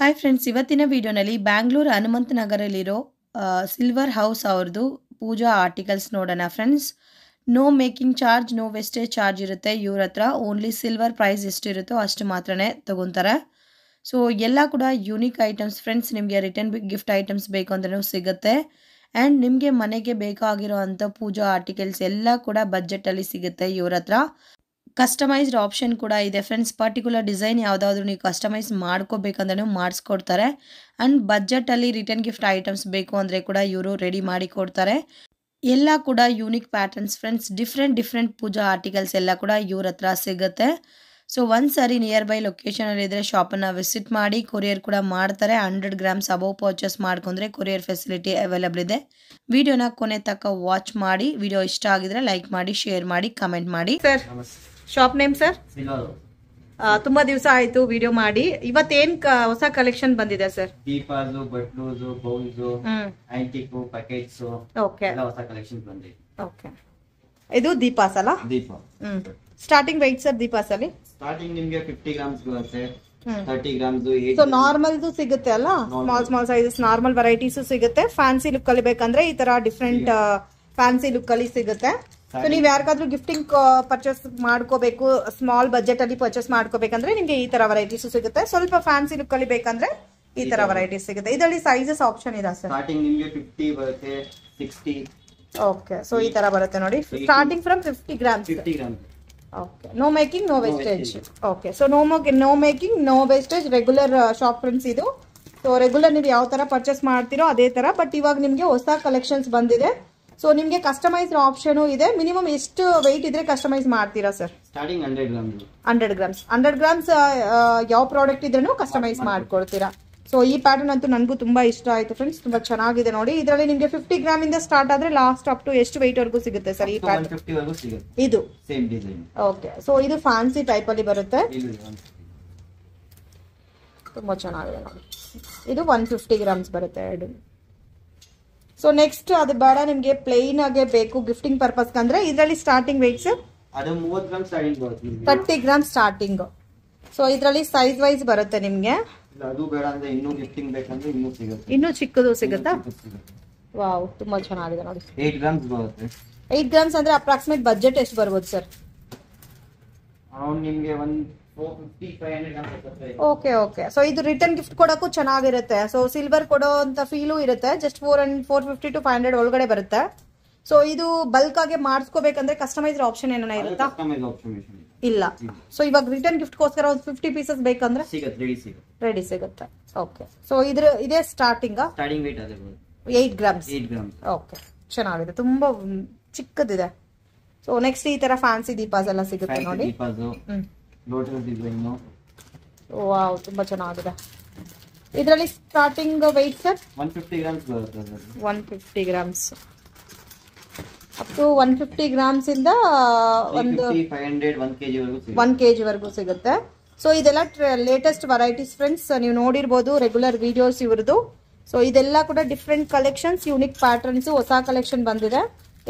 Hi friends, ಇವತ್ತಿನ ವಿಡಿಯೋನಲ್ಲಿ ಬ್ಯಾಂಗ್ಳೂರು ಹನುಮಂತ ನಗರಲ್ಲಿರೋ ಸಿಲ್ವರ್ ಹೌಸ್ ಅವ್ರದ್ದು ಪೂಜಾ ಆರ್ಟಿಕಲ್ಸ್ ನೋಡೋಣ friends. No making charge, no wastage charge ಇರುತ್ತೆ ಇವ್ರ ಹತ್ರ. ಓನ್ಲಿ ಸಿಲ್ವರ್ ಪ್ರೈಸ್ ಎಷ್ಟಿರುತ್ತೋ ಅಷ್ಟು ಮಾತ್ರನೇ ತೊಗೊತಾರೆ. ಸೊ ಎಲ್ಲ ಕೂಡ ಯೂನಿಕ್ ಐಟಮ್ಸ್ ಫ್ರೆಂಡ್ಸ್. ನಿಮಗೆ ರಿಟರ್ನ್ ಗಿಫ್ಟ್ ಐಟಮ್ಸ್ ಬೇಕು ಅಂದ್ರೂ ಸಿಗುತ್ತೆ. ಆ್ಯಂಡ್ ನಿಮಗೆ ಮನೆಗೆ ಬೇಕಾಗಿರೋ ಅಂಥ ಪೂಜಾ ಆರ್ಟಿಕಲ್ಸ್ ಎಲ್ಲ ಕೂಡ ಬಜೆಟಲ್ಲಿ ಸಿಗುತ್ತೆ ಇವ್ರ ಹತ್ರ. ಕಸ್ಟಮೈಸ್ಡ್ ಆಪ್ಷನ್ ಕೂಡ ಇದೆ ಫ್ರೆಂಡ್ಸ್. ಪರ್ಟಿಕ್ಯುಲರ್ ಡಿಸೈನ್ ಯಾವುದಾದ್ರೂ ನೀವು ಕಸ್ಟಮೈಸ್ ಮಾಡ್ಕೋಬೇಕಂದ್ರೂ ಮಾಡಿಸ್ಕೊಡ್ತಾರೆ. ಆ್ಯಂಡ್ ಬಜೆಟಲ್ಲಿ ರಿಟರ್ನ್ ಗಿಫ್ಟ್ ಐಟಮ್ಸ್ ಬೇಕು ಅಂದರೆ ಕೂಡ ಇವರು ರೆಡಿ ಮಾಡಿ ಕೊಡ್ತಾರೆ. ಎಲ್ಲ ಕೂಡ ಯೂನಿಕ್ ಪ್ಯಾಟರ್ನ್ಸ್ ಫ್ರೆಂಡ್ಸ್. ಡಿಫ್ರೆಂಟ್ ಪೂಜಾ ಆರ್ಟಿಕಲ್ಸ್ ಎಲ್ಲ ಕೂಡ ಇವ್ರ ಹತ್ರ ಸಿಗುತ್ತೆ. ಸೊ ಒಂದ್ಸರಿ ನಿಯರ್ ಬೈ ಲೊಕೇಶನಲ್ಲಿದ್ದರೆ ಶಾಪನ್ನು ವಿಸಿಟ್ ಮಾಡಿ. ಕೊರಿಯರ್ ಕೂಡ ಮಾಡ್ತಾರೆ. 100 grams ಅಬೋವ್ ಪರ್ಚೇಸ್ ಮಾಡ್ಕೊಂಡ್ರೆ ಕೊರಿಯರ್ ಫೆಸಿಲಿಟಿ ಅವೈಲಬಲ್ ಇದೆ. ವಿಡಿಯೋನ ಕೊನೆ ತಕ್ಕ ವಾಚ್ ಮಾಡಿ. ವಿಡಿಯೋ ಇಷ್ಟ ಆಗಿದ್ರೆ ಲೈಕ್ ಮಾಡಿ, ಶೇರ್ ಮಾಡಿ, ಕಮೆಂಟ್ ಮಾಡಿ. Sir shop name sir? ತುಂಬಾ ದಿವಸ ಆಯ್ತು ವಿಡಿಯೋ ಮಾಡಿ. ಇವತ್ತೇನ್ ಹೊಸ ಕಲೆಕ್ಷನ್ ಬಂದಿದೆ ಸರ್? ಪೀಪಾಸ್, ಬಟ್ಲೂಸ್, ಬೌಲ್ಸ್, ಆಂಟಿಕ್ ಪ್ಯಾಕೆಟ್ಸ್ ಎಲ್ಲ ಹೊಸ ಕಲೆಕ್ಷನ್ ಬಂದಿದೆ. ಓಕೆ, ಇದು ದೀಪಾಸ್ ಅಲ್ಲ? ದೀಪ ಸ್ಟಾರ್ಟಿಂಗ್ ವೆಯ್ಟ್ ಸರ್ ದೀಪಾಸ್ ಅಲ್ಲಿ? ಸ್ಟಾರ್ಟಿಂಗ್ ನಿಮಗೆ 50 grams ಬರುತ್ತೆ, 30 grams. ಸೊ ನಾರ್ಮಲ್ ಸಿಗುತ್ತೆ ಅಲ್ಲ, ಸ್ಮಾಲ್ ಸೈಜಸ್, ನಾರ್ಮಲ್ ವೆರೈಟೀಸ್ ಸಿಗುತ್ತೆ. ಫ್ಯಾನ್ಸಿ ಲುಕ್ ಅಲ್ಲಿ ಬೇಕಂದ್ರೆ ಈ ತರ ಡಿಫ್ರೆಂಟ್ ಫ್ಯಾನ್ಸಿ ಲುಕ್ ಅಲ್ಲಿ ಸಿಗುತ್ತೆ. ಸೊ ನೀವ್ ಯಾರಿಗಾದ್ರೂ ಗಿಫ್ಟಿಂಗ್ ಪರ್ಚೇಸ್ ಮಾಡ್ಕೋಬೇಕು, ಸ್ಮಾಲ್ ಬಜೆಟ್ ಅಲ್ಲಿ ಪರ್ಚೇಸ್ ಮಾಡ್ಕೋಬೇಕಂದ್ರೆ ನಿಮ್ಗೆ ಈ ತರ ವೆರೈಟೀಸ್ ಸಿಗುತ್ತೆ. ಸ್ವಲ್ಪ ಫ್ಯಾನ್ಸಿ ಲುಕ್ ಅಲ್ಲಿ ಬೇಕಂದ್ರೆ ಈ ತರ ವೆರೈಟೀಸ್ ಸಿಗುತ್ತೆ. ಇದರಲ್ಲಿ ಸೈಜಸ್ ಆಪ್ಷನ್ ಇದೆ ಸರ್? ಸ್ಟಾರ್ಟಿಂಗ್ ನಿಮ್ಗೆ 50 ಬರುತ್ತೆ, 60. ಓಕೆ, ಸೊ ಈ ತರ ಬರುತ್ತೆ ನೋಡಿ, starting from 50 grams. Okay, no making no wastage. Okay, so no making no wastage regular shop friends ಇದು. ಸೊ ರೆಗ್ಯುಲರ್ ನೀವು ಯಾವ ತರ ಪರ್ಚೇಸ್ ಮಾಡ್ತಿರೋ ಅದೇ ತರ, ಬಟ್ ಇವಾಗ ನಿಮ್ಗೆ ಹೊಸ ಕಲೆಕ್ಷನ್ಸ್ ಬಂದಿದೆ. ಸೊ ನಿಮಗೆ ಕಸ್ಟಮೈಸ್ ಆಪ್ಷನ್ ಇದೆ. ಮಿನಿಮಮ್ ಎಷ್ಟು ವೆಯ್ಟ್ ಇದ್ರೆ ಕಸ್ಟಮೈಸ್ ಮಾಡ್ತೀರಾ ಸರ್? Starting 100 grams. ಯಾವ ಪ್ರಾಡಕ್ಟ್ ಇದ್ರೂ ಕಸ್ಟಮೈಸ್ ಮಾಡ್ಕೊಡ್ತೀರಾ. ಸೊ ಈ ಪ್ಯಾಟರ್ನ್ ಅಂತೂ ನನಗೂ ತುಂಬಾ ಇಷ್ಟ ಆಯ್ತು ಫ್ರೆಂಡ್ಸ್, ತುಂಬಾ ಚೆನ್ನಾಗಿದೆ ನೋಡಿ. ಇದರಲ್ಲಿ ನಿಮಗೆ 50 grams ಇಂದ ಸ್ಟಾರ್ಟ್ ಆದ್ರೆ ಲಾಸ್ಟ್ ಅಪ್ ಟು ಎಷ್ಟು ವೆಯ್ಟ್ ವರೆಗೂ ಸಿಗುತ್ತೆ ಸರ್ ಈ ಪ್ಯಾಟರ್ನ್? ಇದು ಸೇಮ್ ಡಿಸೈನ್. ಓಕೆ, ಸೊ ಇದು ಫ್ಯಾನ್ಸಿ ಟೈಪ್ ಅಲ್ಲಿ ಬರುತ್ತೆ, ತುಂಬಾ ಚೆನ್ನಾಗಿದೆ ನೋಡಿ. ಇದು 150 grams ಬರುತ್ತೆ ಎರಡು. ಸೊ ನೆಕ್ಸ್ಟ್ ಅದು ಬೇಡ, ನಿಮಗೆ ಪ್ಲೇನ್ ಆಗಿ ಬೇಕು ಗಿಫ್ಟಿಂಗ್ ಪರ್ಪಸ್ ಅಂದ್ರೆ ಇದರಲ್ಲಿ starting weight sir? 30 grams starting. So ಇದರಲ್ಲಿ ಸೈಜ್ ವೈಸ್ ಬರುತ್ತೆ ನಿಮ್ಗೆ. ಇನ್ನೂ ಚಿಕ್ಕದು ಸಿಗುತ್ತಾ? ವಾವ್, ತುಂಬಾ ಚೆನ್ನಾಗಿದೆ ನೋಡಿ. 8 grams ಅಂದ್ರೆ ಅಪ್ರಾಕ್ಸಿಮೇಟ್ ಬಜೆಟ್ ಎಷ್ಟು ಬರ್ಬೋದು ಸರ್? ಓಕೆ ಓಕೆ, ಸೊ ಇದು ರಿಟರ್ನ್ ಗಿಫ್ಟ್ ಕೊಡಕ್ಕೂ ಚೆನ್ನಾಗಿರುತ್ತೆ. ಸೊ ಸಿಲ್ವರ್ ಕೊಡೋ ಅಂತ ಫೀಲು ಇರುತ್ತೆ. ಜಸ್ಟ್ 450 to 500 ಒಳಗಡೆ ಬರುತ್ತೆ. ಸೊ ಇದು ಬಲ್ಕ್ ಆಗಿ ಮಾಡಿಸ್ಕೋಬೇಕಂದ್ರೆ ಕಸ್ಟಮೈಸ್ ಆಪ್ಷನ್ ಏನೋ ಇರುತ್ತಾ? ಇಲ್ಲ. ಸೊ ಇವಾಗ ರಿಟರ್ನ್ ಗಿಫ್ಟ್ ಗೋಸ್ಕರ ಒಂದು 50 pieces ಬೇಕಂದ್ರೆ ರೆಡಿ ಸಿಗುತ್ತೆ. ಓಕೆ, ಸೊ ಇದ್ರ ಇದೇ ಸ್ಟಾರ್ಟಿಂಗ್ 8 grams. ಓಕೆ, ಚೆನ್ನಾಗಿದೆ, ತುಂಬಾ ಚಿಕ್ಕದಿದೆ. ಸೊ ನೆಕ್ಸ್ಟ್ ಈ ತರ ಫ್ಯಾನ್ಸಿ ದೀಪಾಸ್ ಎಲ್ಲ ಸಿಗುತ್ತೆ ನೋಡಿ. ವಾವ್, ತುಂಬಾ ಚೆನ್ನಾಗಿದೆ. ಇದರಲ್ಲಿ starting weight sir? 150 grams up to 150 grams ಇಂದ ಒಂದು 1 kg ವರೆಗೂ ಸಿಗುತ್ತೆ. ಸೊ ಇದೆಲ್ಲ ಲೇಟೆಸ್ಟ್ ವೆರೈಟೀಸ್ ಫ್ರೆಂಡ್ಸ್. ನೀವು ನೋಡಿರ್ಬೋದು ರೆಗ್ಯುಲರ್ ವಿಡಿಯೋಸ್ ಇವ್ರದ್ದು. ಸೊ ಇದೆಲ್ಲ ಕೂಡ ಡಿಫ್ರೆಂಟ್ ಕಲೆಕ್ಷನ್ಸ್, ಯೂನಿಕ್ ಪ್ಯಾಟರ್ನ್ಸ್, ಹೊಸ ಕಲೆಕ್ಷನ್ ಬಂದಿದೆ.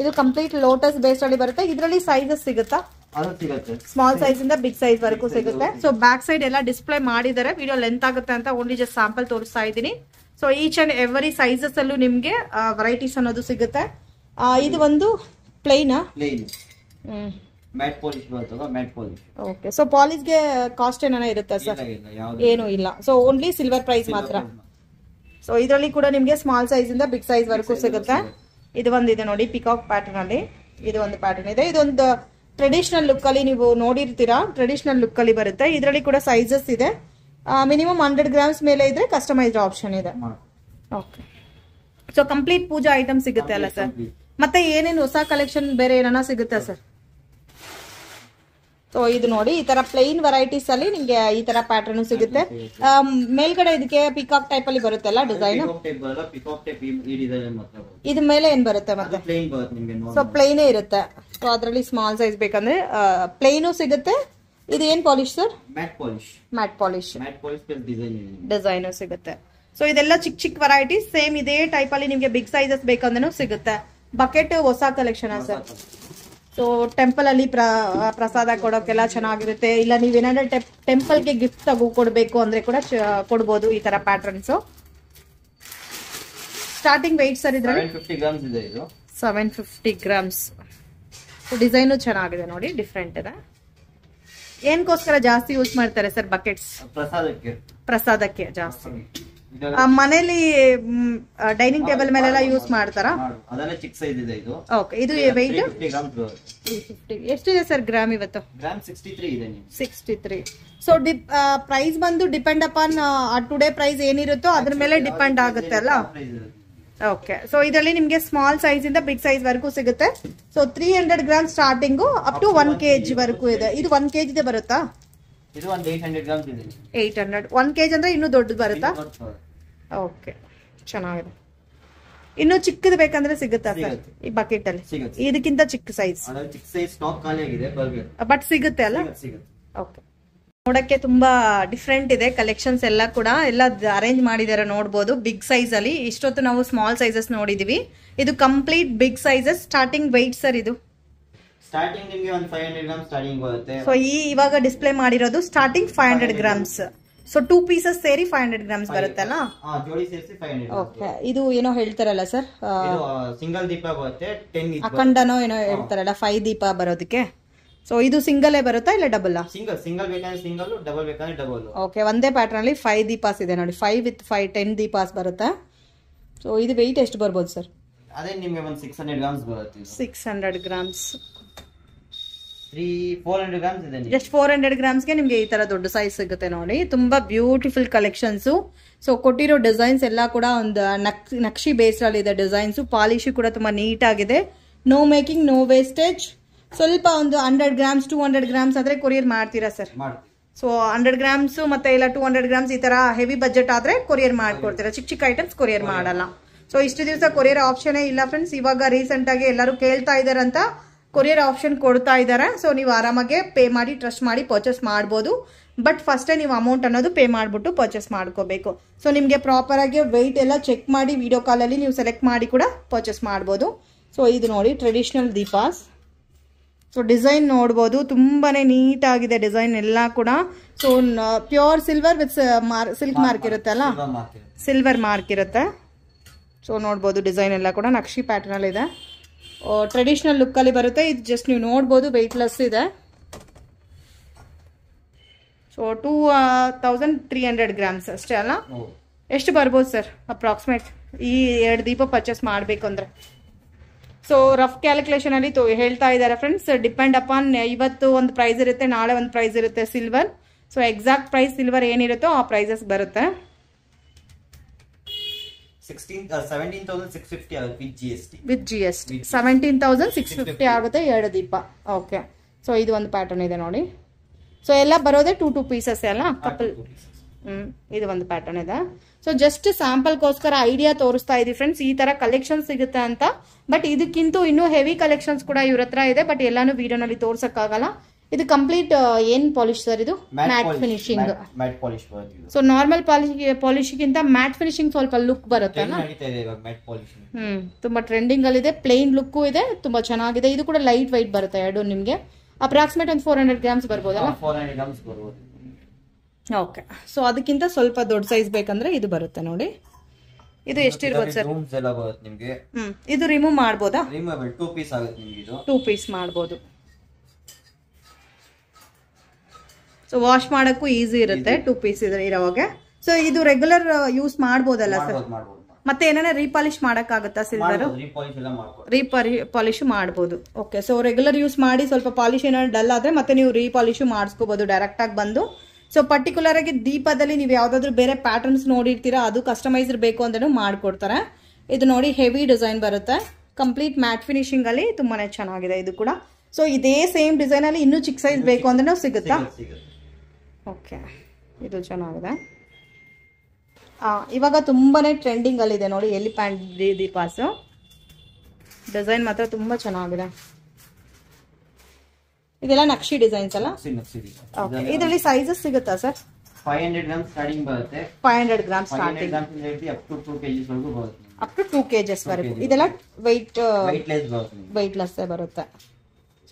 ಇದು ಕಂಪ್ಲೀಟ್ ಲೋಟಸ್ ಬೇಸ್ ಅಲ್ಲಿ ಬರುತ್ತೆ. ಇದರಲ್ಲಿ ಸೈಜಸ್ ಸಿಗುತ್ತಾ? ಸ್ಮಾಲ್ ಸೈಜ್ ಇಂದ ಬಿಗ್ ಸೈಜ್ ವರೆಗೂ ಸಿಗುತ್ತೆ. ಸೊ ಬ್ಯಾಕ್ ಸೈಡ್ ಎಲ್ಲ ಡಿಸ್ಪ್ಲೇ ಮಾಡಿದ್ದಾರೆ. ವಿಡಿಯೋ ಲೆಂತ್ ಆಗುತ್ತೆ ಅಂತ ಓನ್ಲಿ ಜಸ್ಟ್ ಸ್ಯಾಂಪಲ್ ತೋರಿಸ್ತಾ ಇದ್ದೀನಿ. So each and every sizes ಅಲ್ಲೂ ನಿಮ್ಗೆ ವೆರೈಟೀಸ್ ಅನ್ನೋದು ಸಿಗುತ್ತೆ. ಇದು ಒಂದು ಪ್ಲೇನ್ ಮ್ಯಾಟ್ ಪಾಲಿಶ್ ಬರ್ತದ, ಮ್ಯಾಟ್ ಪಾಲಿಶ್. ಓಕೆ, ಸೊ ಪಾಲಿಶ್ಗೆ ಕಾಸ್ಟ್ ಏನೋ ಇರುತ್ತೆ ಸರ್? ಏನು ಇಲ್ಲ. ಸೊ ಓನ್ಲಿ ಸಿಲ್ವರ್ ಪ್ರೈಸ್ ಮಾತ್ರ. ಸೊ ಇದರಲ್ಲಿ ಕೂಡ ನಿಮ್ಗೆ ಸ್ಮಾಲ್ ಸೈಜ್ ಇಂದ ಬಿಗ್ ಸೈಜ್ ವರೆಗೂ ಸಿಗುತ್ತೆ. ಇದು ಒಂದಿದೆ ನೋಡಿ ಪಿಕಾಕ್ ಪ್ಯಾಟರ್ನ್ ಅಲ್ಲಿ. ಇದು ಒಂದು ಪ್ಯಾಟರ್ನ್ ಇದೆ. ಇದೊಂದು ಟ್ರೆಡಿಷನಲ್ ಲುಕ್ ಅಲ್ಲಿ ನೀವು ನೋಡಿರ್ತೀರಾ, ಟ್ರೆಡಿಷನಲ್ ಲುಕ್ ಅಲ್ಲಿ ಬರುತ್ತೆ. ಇದರಲ್ಲಿ ಕೂಡ ಸೈಜಸ್ ಇದೆ. ಮಿನಿಮಮ್ 100 grams ಮೇಲೆ ಇದ್ರೆ ಕಸ್ಟಮೈಸ್ಡ್ ಆಪ್ಷನ್ ಇದೆ. ಓಕೆ, ಸೊ ಕಂಪ್ಲೀಟ್ ಪೂಜಾ ಐಟಮ್ ಸಿಗುತ್ತೆ ಅಲ್ಲ ಸರ್? ಮತ್ತೆ ಏನೇನು ಹೊಸ ಕಲೆಕ್ಷನ್ ಬೇರೆ ಏನಾನ ಸಿಗುತ್ತೆ ಸರ್? ಸೊ ಇದು ನೋಡಿ, ಈ ತರ ಪ್ಲೇನ್ ವೆರೈಟೀಸ್ ಅಲ್ಲಿ ನಿಮ್ಗೆ ಈ ತರ ಪ್ಯಾಟರ್ನ್ ಸಿಗುತ್ತೆ. ಮೇಲ್ಗಡೆ ಇದಕ್ಕೆ ಪಿಕಾಕ್ ಟೈಪ್ ಅಲ್ಲಿ ಬರುತ್ತಲ್ಲ ಡಿಸೈನ್, ಇದ್ರ ಮೇಲೆ ಏನ್ ಬರುತ್ತೆ ಮತ್ತೆ? ಸೊ ಪ್ಲೇನೇ ಇರುತ್ತೆ. ಸೊ ಅದರಲ್ಲಿ ಸ್ಮಾಲ್ ಸೈಜ್ ಬೇಕಂದ್ರೆ ಪ್ಲೇನು ಸಿಗುತ್ತೆ. ಇದು ಏನ್ polish sir? Matte polish design ಸಿಗುತ್ತೆ. ಸೊ ಇದೆಲ್ಲ ಚಿಕ್ಕ ವೆರೈಟೀಸ್. ಸೇಮ್ ಇದೇ ಟೈಪ್ ಅಲ್ಲಿ ನಿಮ್ಗೆ ಬಿಗ್ ಸೈಜಸ್ ಬೇಕಂದ್ರೂ ಸಿಗುತ್ತೆ. ಬಕೆಟ್ ಹೊಸ collection sir? So temple alli prasada kodokella chanagirutte illa neevu enana temple ge gift tagu kodbeku andre kuda kodbodu ee tara patterns starting weight sir idralli 750 grams ide idu 750 grams so design chanagide nodi different ida ಏನಕ್ಕೋಸ್ಕರ ಜಾಸ್ತಿ use ಮಾಡ್ತಾರೆ sir buckets ಪ್ರಸಾದಕ್ಕೆ ಜಾಸ್ತಿ ಮನೆಯಲ್ಲಿ dining table ಮೇಲೆ ಎಲ್ಲ use ಮಾಡ್ತಾರಾ ಅದನ್ನ ಚಿಕ್ಕ ಸೈಜ್ ಇದೆ ಇದು ಓಕೆ ಇದು weight 350 ಎಷ್ಟಿದೆ ಸರ್ ಗ್ರಾಮ್ ಇವತ್ತು ಗ್ರಾಮ್ 63 ಇದೆ ನಿಮಗೆ 63 ಸೋ ಪ್ರೈಸ್ ಬಂದು ಡಿಪೆಂಡ್ ಅಪಾನ್ ಟುಡೇ ಪ್ರೈಸ್ ಏನಿರುತ್ತೋ ಅದರ ಮೇಲೆ ಡಿಪೆಂಡ್ ಆಗುತ್ತೆ ಅಲ್ಲ ಓಕೆ ಸೋ ಇದರಲ್ಲಿ ನಿಮಗೆ ಸ್ಮಾಲ್ ಸೈಜ್ ಇಂದ ಬಿಗ್ ಸೈಜ್ ವರೆಗೂ ಸಿಗುತ್ತೆ so 300 gram starting up to 1 kg ವರೆಗೂ ಇದೆ ಇದು 1 kg ಇದೆ ಬರುತ್ತಾ ಇದು 800 ಗ್ರಾಂ ಇದೆ 800 1 kg ಅಂದ್ರೆ ಇನ್ನು ದೊಡ್ಡದು ಬರುತ್ತಾ ಓಕೆ ಚೆನ್ನಾಗಿದೆ ಇನ್ನು ಚಿಕ್ಕದು ಬೇಕಂದ್ರೆ ಸಿಗುತ್ತಾ ಸರ್ ಈ ಬಕೆಟ್ ಅಲ್ಲಿ ಇದಕ್ಕಿಂತ ಚಿಕ್ಕ ಸೈಜ್ ಅದರ ಚಿಕ್ಕ ಸೈಜ್ ಸ್ಟಾಕ್ ಖಾಲಿ ಆಗಿದೆ ಬರಬೇಕು ಬಟ್ ಸಿಗುತ್ತೆ ಅಲ್ಲ ಸಿಗುತ್ತೆ ಓಕೆ ನೋಡಕ್ಕೆ ತುಂಬಾ ಡಿಫ್ರೆಂಟ್ ಇದೆ ಕಲೆಕ್ಷನ್ಸ್ ಎಲ್ಲ ಕೂಡ ಎಲ್ಲ ಅರೇಂಜ್ ಮಾಡಿದಾರೆ ನೋಡಬಹುದು ಬಿಗ್ ಸೈಜ್ ಅಲ್ಲಿ ಇಷ್ಟೊತ್ತು ನಾವು ಸ್ಮಾಲ್ ಸೈಜಸ್ ನೋಡಿದೀವಿ ಇದು complete big sizes starting weight sir ಇದು ಸ್ಟಾರ್ಟಿಂಗ್ ನಿಮಗೆ 500 ಗ್ರಾಂ ಸ್ಟಾರ್ಟಿಂಗ್ ಬರುತ್ತೆ ಸೋ ಈ ಇವಾಗ ಡಿಸ್ಪ್ಲೇ ಮಾಡಿರೋದು ಸ್ಟಾರ್ಟಿಂಗ್ 500 ಗ್ರಾಮ್ಸ್ ಸೋ 2 ಪೀಸಸ್ ಸೇರಿ 500 ಗ್ರಾಮ್ಸ್ ಬರುತ್ತಲ್ಲ ಹಾ ಜೋಡಿ ಸೇರಿಸಿ 500 ಓಕೆ ಇದು ಏನೋ ಹೇಳ್ತಾರಲ್ಲ ಸರ್ ಇದು ಸಿಂಗಲ್ ದೀಪ ಬರುತ್ತೆ 10 ದೀಪ ಅಖಂಡನೋ ಏನೋ ಹೇಳ್ತಾರಲ್ಲ 5 ದೀಪ ಬರೋದಕ್ಕೆ ಸೋ ಇದು ಸಿಂಗಲ್ ಏ ಬರುತ್ತಾ ಇಲ್ಲ ಡಬಲ್ ಆ ಸಿಂಗಲ್ ಬೇಕಂದ್ರೆ ಸಿಂಗಲ್ ಡಬಲ್ ಬೇಕಂದ್ರೆ ಡಬಲ್ ಓಕೆ ಒಂದೇ ಪ್ಯಾಟರ್ನ್ ಅಲ್ಲಿ 5 ದೀಪಾಸ್ ಇದೆ ನೋಡಿ 5 ವಿತ್ 5 10 ದೀಪಾಸ್ ಬರುತ್ತಾ ಸೋ ಇದು weight ಎಷ್ಟು ಬರಬಹುದು ಸರ್ ಅದೇ ನಿಮಗೆ ಒಂದು 600 ಗ್ರಾಮ್ಸ್ ಬರುತ್ತೆ 600 ಗ್ರಾಮ್ಸ್ 400 ಗ್ರಾಮ್ಸ್ ಇದೆ ಜಸ್ಟ್ 400 ಗ್ರಾಮ್ಸ್ ಗೆ ನಿಮಗೆ ಈ ತರ ದೊಡ್ಡ ಸೈಜ್ ಸಿಗುತ್ತೆ ನೋಡಿ ತುಂಬಾ ಬ್ಯೂಟಿಫುಲ್ ಕಲೆಕ್ಷನ್ಸ್ ಸೋ ಕೊಟ್ಟಿರೋ ಡಿಸೈನ್ಸ್ ಎಲ್ಲ ಕೂಡ ಒಂದು ನಕ್ಷಿ ಬೇಸ್ಡ್ ಅಲ್ಲಿ ಇದೆ ಡಿಸೈನ್ಸ್ ಪಾಲಿಶ್ ಕೂಡ ತುಂಬಾ ನೀಟ್ ಆಗಿದೆ ನೋ ಮೇಕಿಂಗ್ ನೋ ವೇಸ್ಟೇಜ್ ಸ್ವಲ್ಪ ಒಂದು 100 ಗ್ರಾಮ್ಸ್ 200 ಗ್ರಾಮ್ಸ್ ಆದ್ರೆ ಕೊರಿಯರ್ ಮಾಡ್ತೀರಾ ಸರ್ ಸೊ 100 ಗ್ರಾಮ್ಸ್ ಮತ್ತೆ ಇಲ್ಲ 200 ಗ್ರಾಮ್ಸ್ ಈ ತರ ಹೆವಿ ಬಜೆಟ್ ಆದ್ರೆ ಕೊರಿಯರ್ ಮಾಡ್ಕೊಡ್ತೀರಾ ಚಿಕ್ಕ ಚಿಕ್ಕ ಐಟಮ್ಸ್ ಕೊರಿಯರ್ ಮಾಡಲ್ಲ ಸೊ ಇಷ್ಟು ದಿವಸ ಕೊರಿಯರ್ ಆಪ್ಷನ್ ಇಲ್ಲ ಫ್ರೆಂಡ್ಸ್ ಇವಾಗ ರೀಸೆಂಟ್ ಆಗಿ ಎಲ್ಲರೂ ಕೇಳ್ತಾ ಇದಾರಂತ ಕೊರಿಯರ್ ಆಪ್ಷನ್ ಕೊಡ್ತಾ ಇದಾರೆ ಸೊ ನೀವು ಆರಾಮಾಗಿ ಪೇ ಮಾಡಿ ಟ್ರಸ್ಟ್ ಮಾಡಿ ಪರ್ಚೇಸ್ ಮಾಡಬಹುದು ಬಟ್ ಫಸ್ಟ್ ನೀವು ಅಮೌಂಟ್ ಅನ್ನೋದು ಪೇ ಮಾಡಿಬಿಟ್ಟು ಪರ್ಚೇಸ್ ಮಾಡ್ಕೋಬೇಕು ಸೊ ನಿಮಗೆ ಪ್ರಾಪರ್ ಆಗಿ ವೆಯ್ಟ್ ಎಲ್ಲ ಚೆಕ್ ಮಾಡಿ ವಿಡಿಯೋ ಕಾಲಲ್ಲಿ ನೀವು ಸೆಲೆಕ್ಟ್ ಮಾಡಿ ಕೂಡ ಪರ್ಚೇಸ್ ಮಾಡಬಹುದು ಸೊ ಇದು ನೋಡಿ ಟ್ರೆಡಿಷನಲ್ ದೀಪಾಸ್ ಸೊ ಡಿಸೈನ್ ನೋಡಬಹುದು ತುಂಬಾನೇ ನೀಟ್ ಆಗಿದೆ ಡಿಸೈನ್ ಎಲ್ಲ ಕೂಡ so pure silver with silk mark ಇರುತ್ತಲ್ಲ ಸಿಲ್ವರ್ ಮಾರ್ಕ್ ಇರುತ್ತೆ ಸೊ ನೋಡಬಹುದು ಡಿಸೈನ್ ಎಲ್ಲ ಕೂಡ ನಕ್ಷಿ ಪ್ಯಾಟರ್ನ್ ಅಲ್ಲಿ ಇದೆ ಟ್ರೆಡಿಷನಲ್ ಲುಕ್ ಅಲ್ಲಿ ಬರುತ್ತೆ ಇದು ಜಸ್ಟ್ ನೀವು ನೋಡಬಹುದು weight less ಇದೆ ಸೊ 2300 ಗ್ರಾಮ್ಸ್ ಅಷ್ಟೇ ಅಲ್ಲ ಎಷ್ಟು ಬರ್ಬೋದು ಸರ್ ಅಪ್ರಾಕ್ಸಿಮೇಟ್ ಈ 2 ದೀಪ ಪರ್ಚೇಸ್ ಮಾಡಬೇಕು ಅಂದ್ರೆ ಸೊ ರಫ್ ಕ್ಯಾಲ್ಕುಲೇಷನ್ ಅಲ್ಲಿ ಹೇಳ್ತಾ ಇದ್ದಾರೆ ಫ್ರೆಂಡ್ಸ್ ಡಿಪೆಂಡ್ ಅಪಾನ್ ಇವತ್ತು ಒಂದು ಪ್ರೈಸ್ ಇರುತ್ತೆ ನಾಳೆ ಒಂದು ಪ್ರೈಸ್ ಇರುತ್ತೆ silver so exact price silver ಏನಿರುತ್ತೋ ಆ ಪ್ರೈಸಸ್ ಬರುತ್ತೆ 17650 ವಿತ್ ಜಿಎಸ್ಟಿ 17650 ಆಗುತ್ತೆ 2 ದೀಪ ಓಕೆ ಸೊ ಇದು ಒಂದು ಪ್ಯಾಟರ್ನ್ ಇದೆ ನೋಡಿ ಸೊ ಎಲ್ಲ ಬರೋದೇ 2 ಪೀಸಸ್ ಅಲ್ಲ ಕಪಲ್ ಇದು ಒಂದು ಪ್ಯಾಟರ್ನ್ ಇದೆ ಸೊ ಜಸ್ಟ್ ಸ್ಯಾಂಪಲ್ ಗೋಸ್ಕರ ಐಡಿಯಾ ತೋರಿಸ್ತಾ ಇದೀವಿ ಫ್ರೆಂಡ್ಸ್ ಈ ತರ ಕಲೆಕ್ಷನ್ ಸಿಗುತ್ತೆ ಅಂತ ಬಟ್ ಇದಕ್ಕಿಂತ ಇನ್ನೂ ಹೆವಿ ಕಲೆಕ್ಷನ್ಸ್ ಕೂಡ ಇವ್ರ ಹತ್ರ ಇದೆ ಬಟ್ ಎಲ್ಲಾನು ವಿಡಿಯೋನಲ್ಲಿ ತೋರ್ಸಕ್ಕಾಗಲ್ಲ ಇದು ಕಂಪ್ಲೀಟ್ ಏನ್ ಪಾಲಿಶ್ ಸರ್ ಇದು ಮ್ಯಾಟ್ ಫಿನಿಶಿಂಗ್ ಮ್ಯಾಟ್ ಪಾಲಿಶ್ ಬರುತ್ತೆ ಸೊ ನಾರ್ಮಲ್ ಪಾಲಿಶಿಗಿಂತ ಮ್ಯಾಟ್ ಫಿನಿಶಿಂಗ್ ಸ್ವಲ್ಪ ಲುಕ್ ಬರುತ್ತೆ ತುಂಬಾ ಟ್ರೆಂಡಿಂಗ್ ಅಲ್ಲಿ ಇದೆ ಪ್ಲೇನ್ ಲುಕ್ ಇದೆ ತುಂಬಾ ಚೆನ್ನಾಗಿದೆ ಇದು ಕೂಡ ಲೈಟ್ ವೈಟ್ ಬರುತ್ತೆ ಎರಡು ನಿಮ್ಗೆ ಅಪ್ರಾಕ್ಸಿಮೇಟ್ ಒಂದು 400 ಗ್ರಾಮ್ಸ್ ಬರ್ಬೋದಲ್ಲ 400 ಗ್ರಾಮ್ಸ್ ಬರ್ಬೋದು ಓಕೆ ಸೊ ಅದಕ್ಕಿಂತ ಸ್ವಲ್ಪ ದೊಡ್ಡ ಸೈಜ್ ಬೇಕಂದ್ರೆ ಇದು ಬರುತ್ತೆ ನೋಡಿ ಇದು ಎಷ್ಟಿರಬಹುದು ಸರ್ ರೂಮ್ಸ್ ಎಲ್ಲ ಬರುತ್ತೆ ನಿಮಗೆ ಇದು ರಿಮೂವ್ ಮಾಡಬಹುದು ರಿಮೂವಬಲ್ 2 ಪೀಸ್ ಆಗುತ್ತೆ ನಿಮಗೆ ಇದು 2 ಪೀಸ್ ಮಾಡಬಹುದು ಸೊ ವಾಶ್ ಮಾಡೋಕ್ಕೂ ಈಜಿ ಇರುತ್ತೆ 2 ಪೀಸ್ ಇದ್ರೆ ಇರೋವಾಗ ಸೊ ಇದು ರೆಗ್ಯುಲರ್ ಯೂಸ್ ಮಾಡಬಹುದಲ್ಲ ಸರ್ ಮತ್ತೆ ಏನನ ರೀಪಾಲಿಶ್ ಮಾಡಕಾಗುತ್ತಾ ಸಿಲ್ವರ್ ರೀಪಾಲಿಶ್ ಎಲ್ಲ ಮಾಡಬಹುದು ರೀಪಾಲಿಶ್ ಮಾಡಬಹುದು ಓಕೆ ಸೊ ರೆಗ್ಯುಲರ್ ಯೂಸ್ ಮಾಡಿ ಸ್ವಲ್ಪ ಪಾಲಿಶ್ ಏನನ ಡಲ್ ಆದ್ರೆ ಮತ್ತೆ ನೀವು ರೀಪಾಲಿಶ್ ಮಾಡಿಸ್ಕೊಬಹುದು ಡೈರೆಕ್ಟ್ ಆಗಿ ಬಂದು ಸೊ ಪರ್ಟಿಕ್ಯುಲರ್ ಆಗಿ ದೀಪದಲ್ಲಿ ನೀವು ಯಾವ್ದಾದ್ರು ಬೇರೆ ಪ್ಯಾಟರ್ನ್ಸ್ ನೋಡಿರ್ತೀರಾ ಅದು ಕಸ್ಟಮೈಸರ್ ಬೇಕು ಅಂದ್ರೂ ಮಾಡ್ಕೊಡ್ತಾರೆ ಇದು ನೋಡಿ ಹೆವಿ ಡಿಸೈನ್ ಬರುತ್ತೆ ಕಂಪ್ಲೀಟ್ ಮ್ಯಾಟ್ ಫಿನಿಶಿಂಗ್ ಅಲ್ಲಿ ತುಂಬಾನೇ ಚೆನ್ನಾಗಿದೆ ಇದು ಕೂಡ ಸೊ ಇದೇ ಸೇಮ್ ಡಿಸೈನ್ ಅಲ್ಲಿ ಇನ್ನೂ ಚಿಕ್ಕ ಸೈಜ್ ಬೇಕು ಅಂದ್ರೆ ಸಿಗುತ್ತಾ ಓಕೆ ಇದು ಚೆನ್ನಾಗಿದೆ ಇವಾಗ ತುಂಬಾನೇ ಟ್ರೆಂಡಿಂಗ್ ಅಲ್ಲಿ ಇದೆ ನೋಡಿ ಎಲಿಫ್ಯಾಂಟ್ ದೀಪಾಸು ಡಿಸೈನ್ ಮಾತ್ರ ತುಂಬಾ ಚೆನ್ನಾಗಿದೆ ಇದೆಲ್ಲ ನಕ್ಷಿ ಡಿಸೈನ್ಸ್ ಅಲ್ಲ ಇದರಲ್ಲಿ ಸೈಜಸ್ ಸಿಗುತ್ತಾ ಸರ್ 500 ಗ್ರಾಮ್ ಸ್ಟಾರ್ಟಿಂಗ್ ಬರುತ್ತೆ 500 gram starting up to 2 kg ವರೆಗೂ ಬರುತ್ತೆ ಅಪ್ ಟು 2 kg ವರೆಗೂ ಇದೆಲ್ಲ weight less ಬರುತ್ತೆ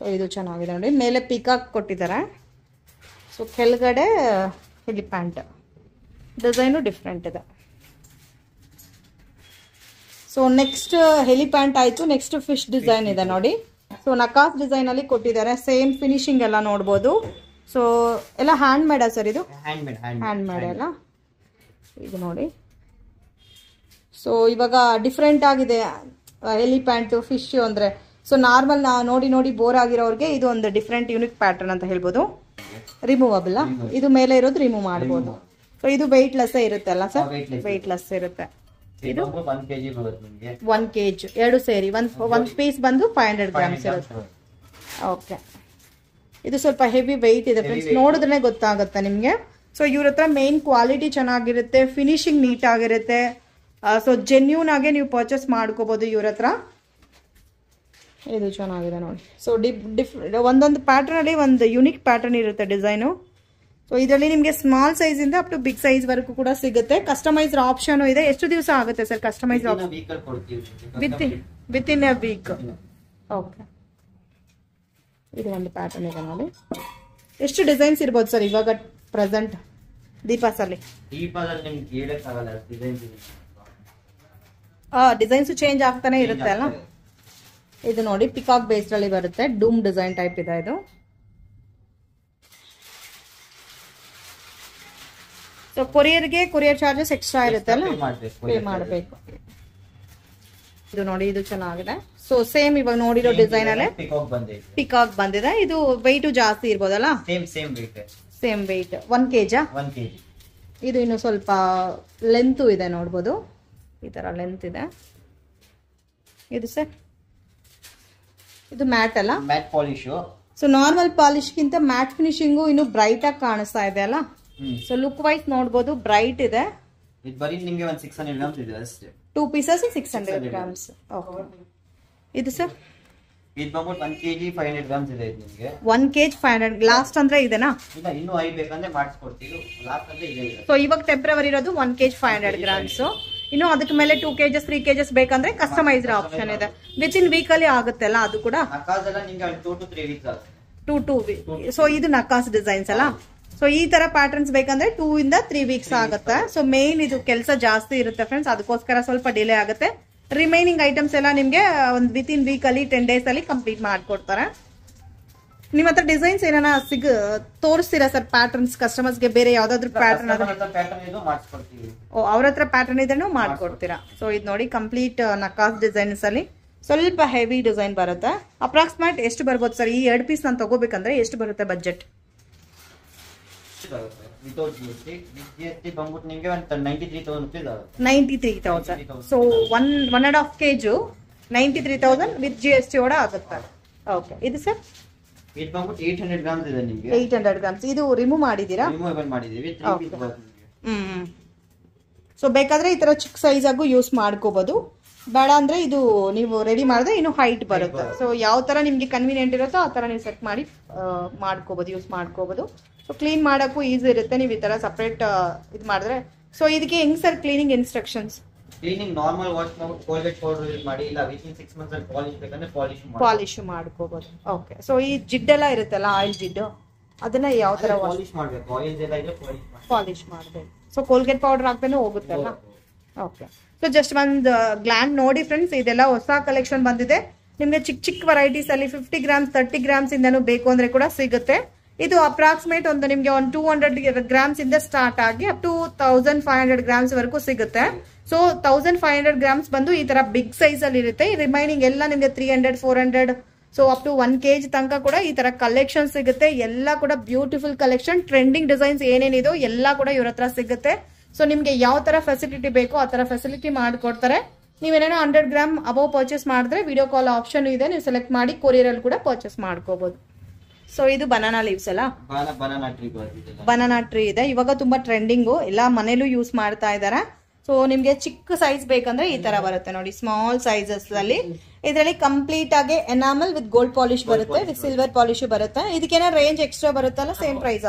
So idu chanagide nodi mele peacock kottidare. So kelagade elephant design different ida. So next elephant aitu, next fish design ida nodi. So nakas design alli kottidare, same finishing ella nodabodu. So ella handmade sir idu, handmade ella idu nodi. So ivaga different agide elephant fish andre. So normal ನೋಡಿ bore ಆಗಿರೋವರಿಗೆ ಇದು ಒಂದು different unique pattern ಅಂತ ಹೇಳಬಹುದು. Removable ಇದು ಮೇಲೆ ಇರೋದು remove ಮಾಡಬಹುದು. ಸೋ ಇದು weight less ಇರುತ್ತೆ ಅಲ್ಲ ಸರ್, weight less ಇರುತ್ತೆ. ಇದು 1 kg ಬರುತ್ತೆ ನಿಮಗೆ, 1 kg ಎರಡು ಸೇರಿ 1 ಪೀಸ್ ಬಂದು 500 ಗ್ರಾಮ್ಸ್ ಇರುತ್ತೆ. ಓಕೆ, ಇದು ಸ್ವಲ್ಪ ಹೆವಿ weight ಇದೆ ಫ್ರೆಂಡ್ಸ್, ನೋಡಿದ್ರೆ ಗೊತ್ತಾಗುತ್ತೆ ನಿಮಗೆ. ಸೋ ಇವರತ್ರ ಮೇನ್ ಕ್ವಾಲಿಟಿ ಚೆನ್ನಾಗಿರುತ್ತೆ, ಫಿನಿಶಿಂಗ್ ನೀಟ್ ಆಗಿರುತ್ತೆ. ಸೋ ಜೆನ್ಯೂನ್ ಆಗಿ ನೀವು ಪರ್ಚೇಸ್ ಮಾಡ್ಕೋಬಹುದು ಇವರತ್ರ. ಇದು ಚೆನ್ನಾಗಿದೆ ನೋಡಿ. ಸೊ ಒಂದೊಂದು ಪ್ಯಾಟರ್ನಲ್ಲಿ ಒಂದು ಯುನಿಕ್ ಪ್ಯಾಟರ್ನ್ ಇರುತ್ತೆ ಡಿಸೈನು. ಸೊ ಇದರಲ್ಲಿ ನಿಮಗೆ ಸ್ಮಾಲ್ ಸೈಜಿಂದ ಅಪ್ ಟು ಬಿಗ್ ಸೈಜ್ವರೆಗೂ ಕೂಡ ಸಿಗುತ್ತೆ. ಕಸ್ಟಮೈಸ್ಡ್ ಆಪ್ಷನು ಇದೆ. ಎಷ್ಟು ದಿವಸ ಆಗುತ್ತೆ sir customise option? Within a week. Okay, ಇದು ಒಂದು ಪ್ಯಾಟರ್ನ್ ಇದೆ ನೋಡಿ. ಎಷ್ಟು ಡಿಸೈನ್ಸ್ ಇರ್ಬೋದು ಸರ್ ಇವಾಗ ಪ್ರೆಸೆಂಟ್ ದೀಪಾಸಲ್ಲಿ? ಡಿಸೈನ್ಸು ಚೇಂಜ್ ಆಗ್ತಾನೆ ಇರುತ್ತೆ ಅಲ್ಲ. ಇದು ನೋಡಿ ಪಿಕಾಕ್ ಬೇಸ್ಡ್ ಅಲ್ಲಿ ಬರುತ್ತೆ, ಡೂಮ್ ಡಿಸೈನ್ ಟೈಪ್ ಇದೆ ಇದು. ಸೋ ಕೊರಿಯರ್ಗೆ ಕೊರಿಯರ್ ಚಾರ್ಜಸ್ ಎಕ್ಸ್ಟ್ರಾ ಇರುತ್ತೆ ಅಲ್ಲ, ಪೇ ಮಾಡಬೇಕು. ಇದು ನೋಡಿ, ಇದು ಚೆನ್ನಾಗಿದೆ. ಸೋ ಸೇಮ್ ಇವಾಗ ನೋಡಿರೋ ಡಿಸೈನ್ ಅಲ್ಲೇ ಪಿಕಾಕ್ ಬಂದಿದೆ. ಇದು weight ಜಾಸ್ತಿ ಇರಬಹುದಲ್ಲ, ಸೇಮ್ weight 1 kg. ಇದು ಇನ್ನು ಸ್ವಲ್ಪ ಲೆಂತ್ ಇದೆ ನೋಡಬಹುದು, ಈ ತರ ಲೆಂತ್ ಇದೆ ಇದು ಸರ್. ಇದು ಮ್ಯಾಟ್ ಅಲ್ಲ, matte polish. So normal polish ಗಿಂತ ಮ್ಯಾಟ್ ಫಿನಿಶಿಂಗು ಇನ್ನು ಬ್ರೈಟ್ ಆಗಿ ಕಾಣಿಸ್ತಾ ಇದೆ ಅಲ್ಲ. ಸೊ ಲುಕ್ ವೈಸ್ ನೋಡಬಹುದು ಬ್ರೈಟ್ ಇದೆ. ಇದು ಬರಿ ನಿಮಗೆ 600 ಗ್ರಾಮ್ಸ್ ಇದೆ ಅಷ್ಟೇ, 2 ಪೀಸಸ್ 600 ಗ್ರಾಮ್ಸ್. ಓಕೆ, ಇದು ಸರ್ ಇದು ಬಂದು 1 kg 500 ಗ್ರಾಮ್ಸ್ ಇದೆ. ಇದು ನಿಮಗೆ 1 kg 500 ಲಾಸ್ಟ್ ಅಂದ್ರೆ ಇದೆನಾ? ಇಲ್ಲ, ಇನ್ನು ಐ ಬೇಕಂದ್ರೆ ಮಾಡ್ಸ್ಕೊಡ್ತೀವಿ. ಲಾಸ್ಟ್ ಅಂದ್ರೆ ಇದೆ. ಸೊ ಇವಾಗ ಟೆಂಪರರಿ ಇರೋದು 1 kg 500 ಗ್ರಾಮ್ಸ್. ಇನ್ನು ಅದಕ್ಕೆ ಮೇಲೆ 2 kgs 3 kgs ಬೇಕಂದ್ರೆ ಕಸ್ಟಮೈಸ್ಡ್ ಆಪ್ಷನ್ ಇದೆ. ವಿತ್ ಇನ್ ವೀಕ್ ಅಲ್ಲಿ ಆಗುತ್ತೆ ಅಲ್ಲ ಅದು ಕೂಡ. ನಕಾಸ್ ಎಲ್ಲ ನಿಮಗೆ 2 to 3 ವೀಕ್ಸ್ ಆಗುತ್ತೆ, 2 ವೀಕ್. ಸೋ ಇದು ನಕಾಸ್ ಡಿಸೈನ್ಸ್ ಅಲ್ಲ. ಸೋ ಈ ತರ ಪ್ಯಾಟರ್ನ್ಸ್ ಬೇಕಂದ್ರೆ 2 ಇಂದ 3 ವೀಕ್ಸ್ ಆಗುತ್ತೆ. ಸೋ ಮೇನ್ ಇದು ಕೆಲಸ ಜಾಸ್ತಿ ಇರುತ್ತೆ ಫ್ರೆಂಡ್ಸ್, ಅದಕ್ಕೋಸ್ಕರ ಸ್ವಲ್ಪ ಡಿಲೇ ಆಗುತ್ತೆ. ರಿಮೈನಿಂಗ್ ಐಟಮ್ಸ್ ಎಲ್ಲ ನಿಮಗೆ ಒಂದು ವಿತ್ ಇನ್ ವೀಕ್ ಅಲ್ಲಿ 10 ಡೇಸ್ ಅಲ್ಲಿ ಕಂಪ್ಲೀಟ್ ಮಾಡ್ಕೊಡ್ತಾರೆ. ನಿಮ್ಮ ಹತ್ರ ಡಿಸೈನ್ಸ್ ಏನಾನ ತೋರಿಸ್ತೀರಾ ಸರ್ ಪ್ಯಾಟರ್ನ್ಸ್ ಕಸ್ಟಮರ್ಸ್ಗೆ? ಬೇರೆ ಯಾವ್ದಾದ್ರು ಪ್ಯಾಟರ್ನ್ ಅವ್ರ ಹತ್ರ ಪ್ಯಾಟರ್ನ್ ಇದನ್ನು ಮಾಡ್ಕೊಡ್ತೀರಾ? ಸೊ ಇದು ನೋಡಿ ಕಂಪ್ಲೀಟ್ ನಕಾಸ್ ಡಿಸೈನ್ಸ್ ಅಲ್ಲಿ ಸ್ವಲ್ಪ ಹೆವಿ ಡಿಸೈನ್ ಬರುತ್ತೆ. ಅಪ್ರಾಕ್ಸಿಮೇಟ್ ಎಷ್ಟು ಬರ್ಬೋದು ಸರ್ ಈ ಎರಡು ಪೀಸ್ ನಾನು ತಗೋಬೇಕಂದ್ರೆ ಎಷ್ಟು ಬರುತ್ತೆ budget? $93,000. So 1.5 kg 93,000 with GST ಓಡ ಆಗುತ್ತೆ. ಓಕೆ, ಇದು ಸರ್ ಇದು ಬಂದು 800 ಗ್ರಾಮ್ಸ್ ಇದೆ ನಿಮಗೆ, 800 ಗ್ರಾಮ್ಸ್. ಇದು ರಿಮೂವ್ ಮಾಡಿದಿರಾ? ರಿಮೂವಲ್ ಮಾಡಿದೀವಿ, 3 ಪೀಸ್ ಬರುತ್ತೆ. ಸೋ ಬೇಕಾದ್ರೆ ಈ ತರ ಚಿಕ್ಕ ಸೈಜ್ ಆಗು ಯೂಸ್ ಮಾಡ್ಕೋಬಹುದು. ಬೇಡ ಅಂದ್ರೆ ಇದು ನೀವು ರೆಡಿ ಮಾಡಿದ್ರೆ ಇನ್ನು ಹೈಟ್ ಬರುತ್ತೆ. ಸೋ ಯಾವ ತರ ನಿಮಗೆ ಕನ್ವಿನಿಯೆಂಟ್ ಇರುತ್ತೋ ಆ ತರ ನೀವು ಸೆಟ್ ಮಾಡಿ ಮಾಡ್ಕೋಬಹುದು, ಯೂಸ್ ಮಾಡ್ಕೋಬಹುದು. ಸೋ ಕ್ಲೀನ್ ಮಾಡೋಕು ಈಜಿ ಇರುತ್ತೆ ನೀವು ಈ ತರ ಸೆಪರೇಟ್ ಇದು ಮಾಡಿದ್ರೆ. ಸೋ ಇದಕ್ಕೆ ಹೆಂಗ್ sir cleaning instructions? Cleaning normal wash ಮಾಡಿ, ಕೋಲ್ಗೇಟ್ ಪೌಡರ್ ಯೂಸ್ ಮಾಡಿ, ಇಲ್ಲ ವಿತಿನ್ 6 ಮಂತ್ಸ್ ಅಲ್ಲಿ ಪಾಲಿಶ್ ಬೇಕಂದ್ರೆ ಪಾಲಿಶ್ ಮಾಡ್ಕೋಬಹುದು. ಓಕೆ, ಸೋ ಈ ಜಿಡ್ಡೆಲ್ಲ ಇರುತ್ತಲ್ಲ ಆಯಿಲ್ ಜಿಡ್ಡು, ಅದನ್ನ ಯಾವ ತರ ಪಾಲಿಶ್ ಮಾಡಬೇಕು? ಆಯಿಲ್ ಎಲ್ಲ ಇದ್ರೆ ಪಾಲಿಶ್ ಮಾಡಬೇಕು. ಸೋ ಕೋಲ್ಗೇಟ್ ಪೌಡರ್ ಹಾಕ್ತಾನೆ ಹೋಗುತ್ತಲ್ಲ. ಓಕೆ, ಸೋ ಜಸ್ಟ್ ಒಂದು ಗ್ಲಾನ್ ನೋಡಿ ಫ್ರೆಂಡ್ಸ್, ಇದೆಲ್ಲ ಹೊಸ ಕಲೆಕ್ಷನ್ ಬಂದಿದೆ ನಿಮಗೆ. ಚಿಕ್ಕ ಚಿಕ್ಕ ವೆರೈಟೀಸ್ ಅಲ್ಲಿ 50 ಗ್ರಾಮ್ಸ್ 30 ಗ್ರಾಮ್ಸ್ ಇಂದನೂ ಬೇಕು ಅಂದ್ರೆ ಕೂಡ ಸಿಗುತ್ತೆ. ಇದು ಅಪ್ರಾಕ್ಸಿಮೇಟ್ ಒಂದು ನಿಮಗೆ ಒಂದು 200 ಗ್ರಾಮ್ಸ್ ಇಂದ ಸ್ಟಾರ್ಟ್ ಆಗಿ ಅಪ್ ಟು 1500 ಗ್ರಾಮ್ಸ್ ವರೆಗೂ ಸಿಗುತ್ತೆ. ಸೊ 1500 ಗ್ರಾಮ್ಸ್ ಬಂದು ಈ ತರ ಬಿಗ್ ಸೈಜ್ ಅಲ್ಲಿ ಇರುತ್ತೆ. ರಿಮೈನಿಂಗ್ ಎಲ್ಲ ನಿಮಗೆ 300 400 ಸೊ ಅಪ್ ಟು 1 kg ತನಕ ಕೂಡ ಈ ತರ ಕಲೆಕ್ಷನ್ ಸಿಗುತ್ತೆ. ಎಲ್ಲ ಕೂಡ ಬ್ಯೂಟಿಫುಲ್ ಕಲೆಕ್ಷನ್, ಟ್ರೆಂಡಿಂಗ್ ಡಿಸೈನ್ಸ್ ಏನೇನಿದೋ ಎಲ್ಲ ಕೂಡ ಇವ್ರ ಹತ್ರ ಸಿಗುತ್ತೆ. ಸೊ ನಿಮ್ಗೆ ಯಾವ ತರ ಫೆಸಿಲಿಟಿ ಬೇಕೋ ಆ ತರ ಫೆಸಿಲಿಟಿ ಮಾಡ್ಕೊಡ್ತಾರೆ. ನೀವೇನೇನೋ 100 ಗ್ರಾಮ್ ಅಬೌವ್ ಪರ್ಚೇಸ್ ಮಾಡಿದ್ರೆ ವಿಡಿಯೋ ಕಾಲ್ ಆಪ್ಷನ್ ಇದೆ, ನೀವು ಸೆಲೆಕ್ಟ್ ಮಾಡಿ ಕೊರಿಯರ್ ಅಲ್ಲಿ ಕೂಡ ಪರ್ಚೇಸ್ ಮಾಡ್ಕೋಬಹುದು. ಸೊ ಇದು ಬನಾನಾ ಲೀವ್ಸ್ ಅಲ್ಲ, ಬನಾನಾ ಟ್ರೀ ಇದೆ. ಇವಾಗ ತುಂಬಾ ಟ್ರೆಂಡಿಂಗು, ಎಲ್ಲ ಮನೇಲೂ ಯೂಸ್ ಮಾಡ್ತಾ ಇದಾರೆ. ಸೊ ನಿಮ್ಗೆ ಚಿಕ್ಕ ಸೈಜ್ ಬೇಕಂದ್ರೆ ಈ ತರ ಬರುತ್ತೆ ನೋಡಿ, ಸ್ಮಾಲ್ ಸೈಜಸ್ ಅಲ್ಲಿ. ಇದರಲ್ಲಿ ಕಂಪ್ಲೀಟ್ ಆಗಿ ಎನಾಮಲ್ ವಿತ್ ಗೋಲ್ಡ್ ಪಾಲಿಶ್ ಬರುತ್ತೆ, ವಿತ್ ಸಿಲ್ವರ್ ಪಾಲಿಶ್ ಬರುತ್ತೆ. ಇದಕ್ಕೇನೋ ರೇಂಜ್ ಎಕ್ಸ್ಟ್ರಾ ಬರುತ್ತಲ್ಲ, ಸೇಮ್ ಪ್ರೈಸ್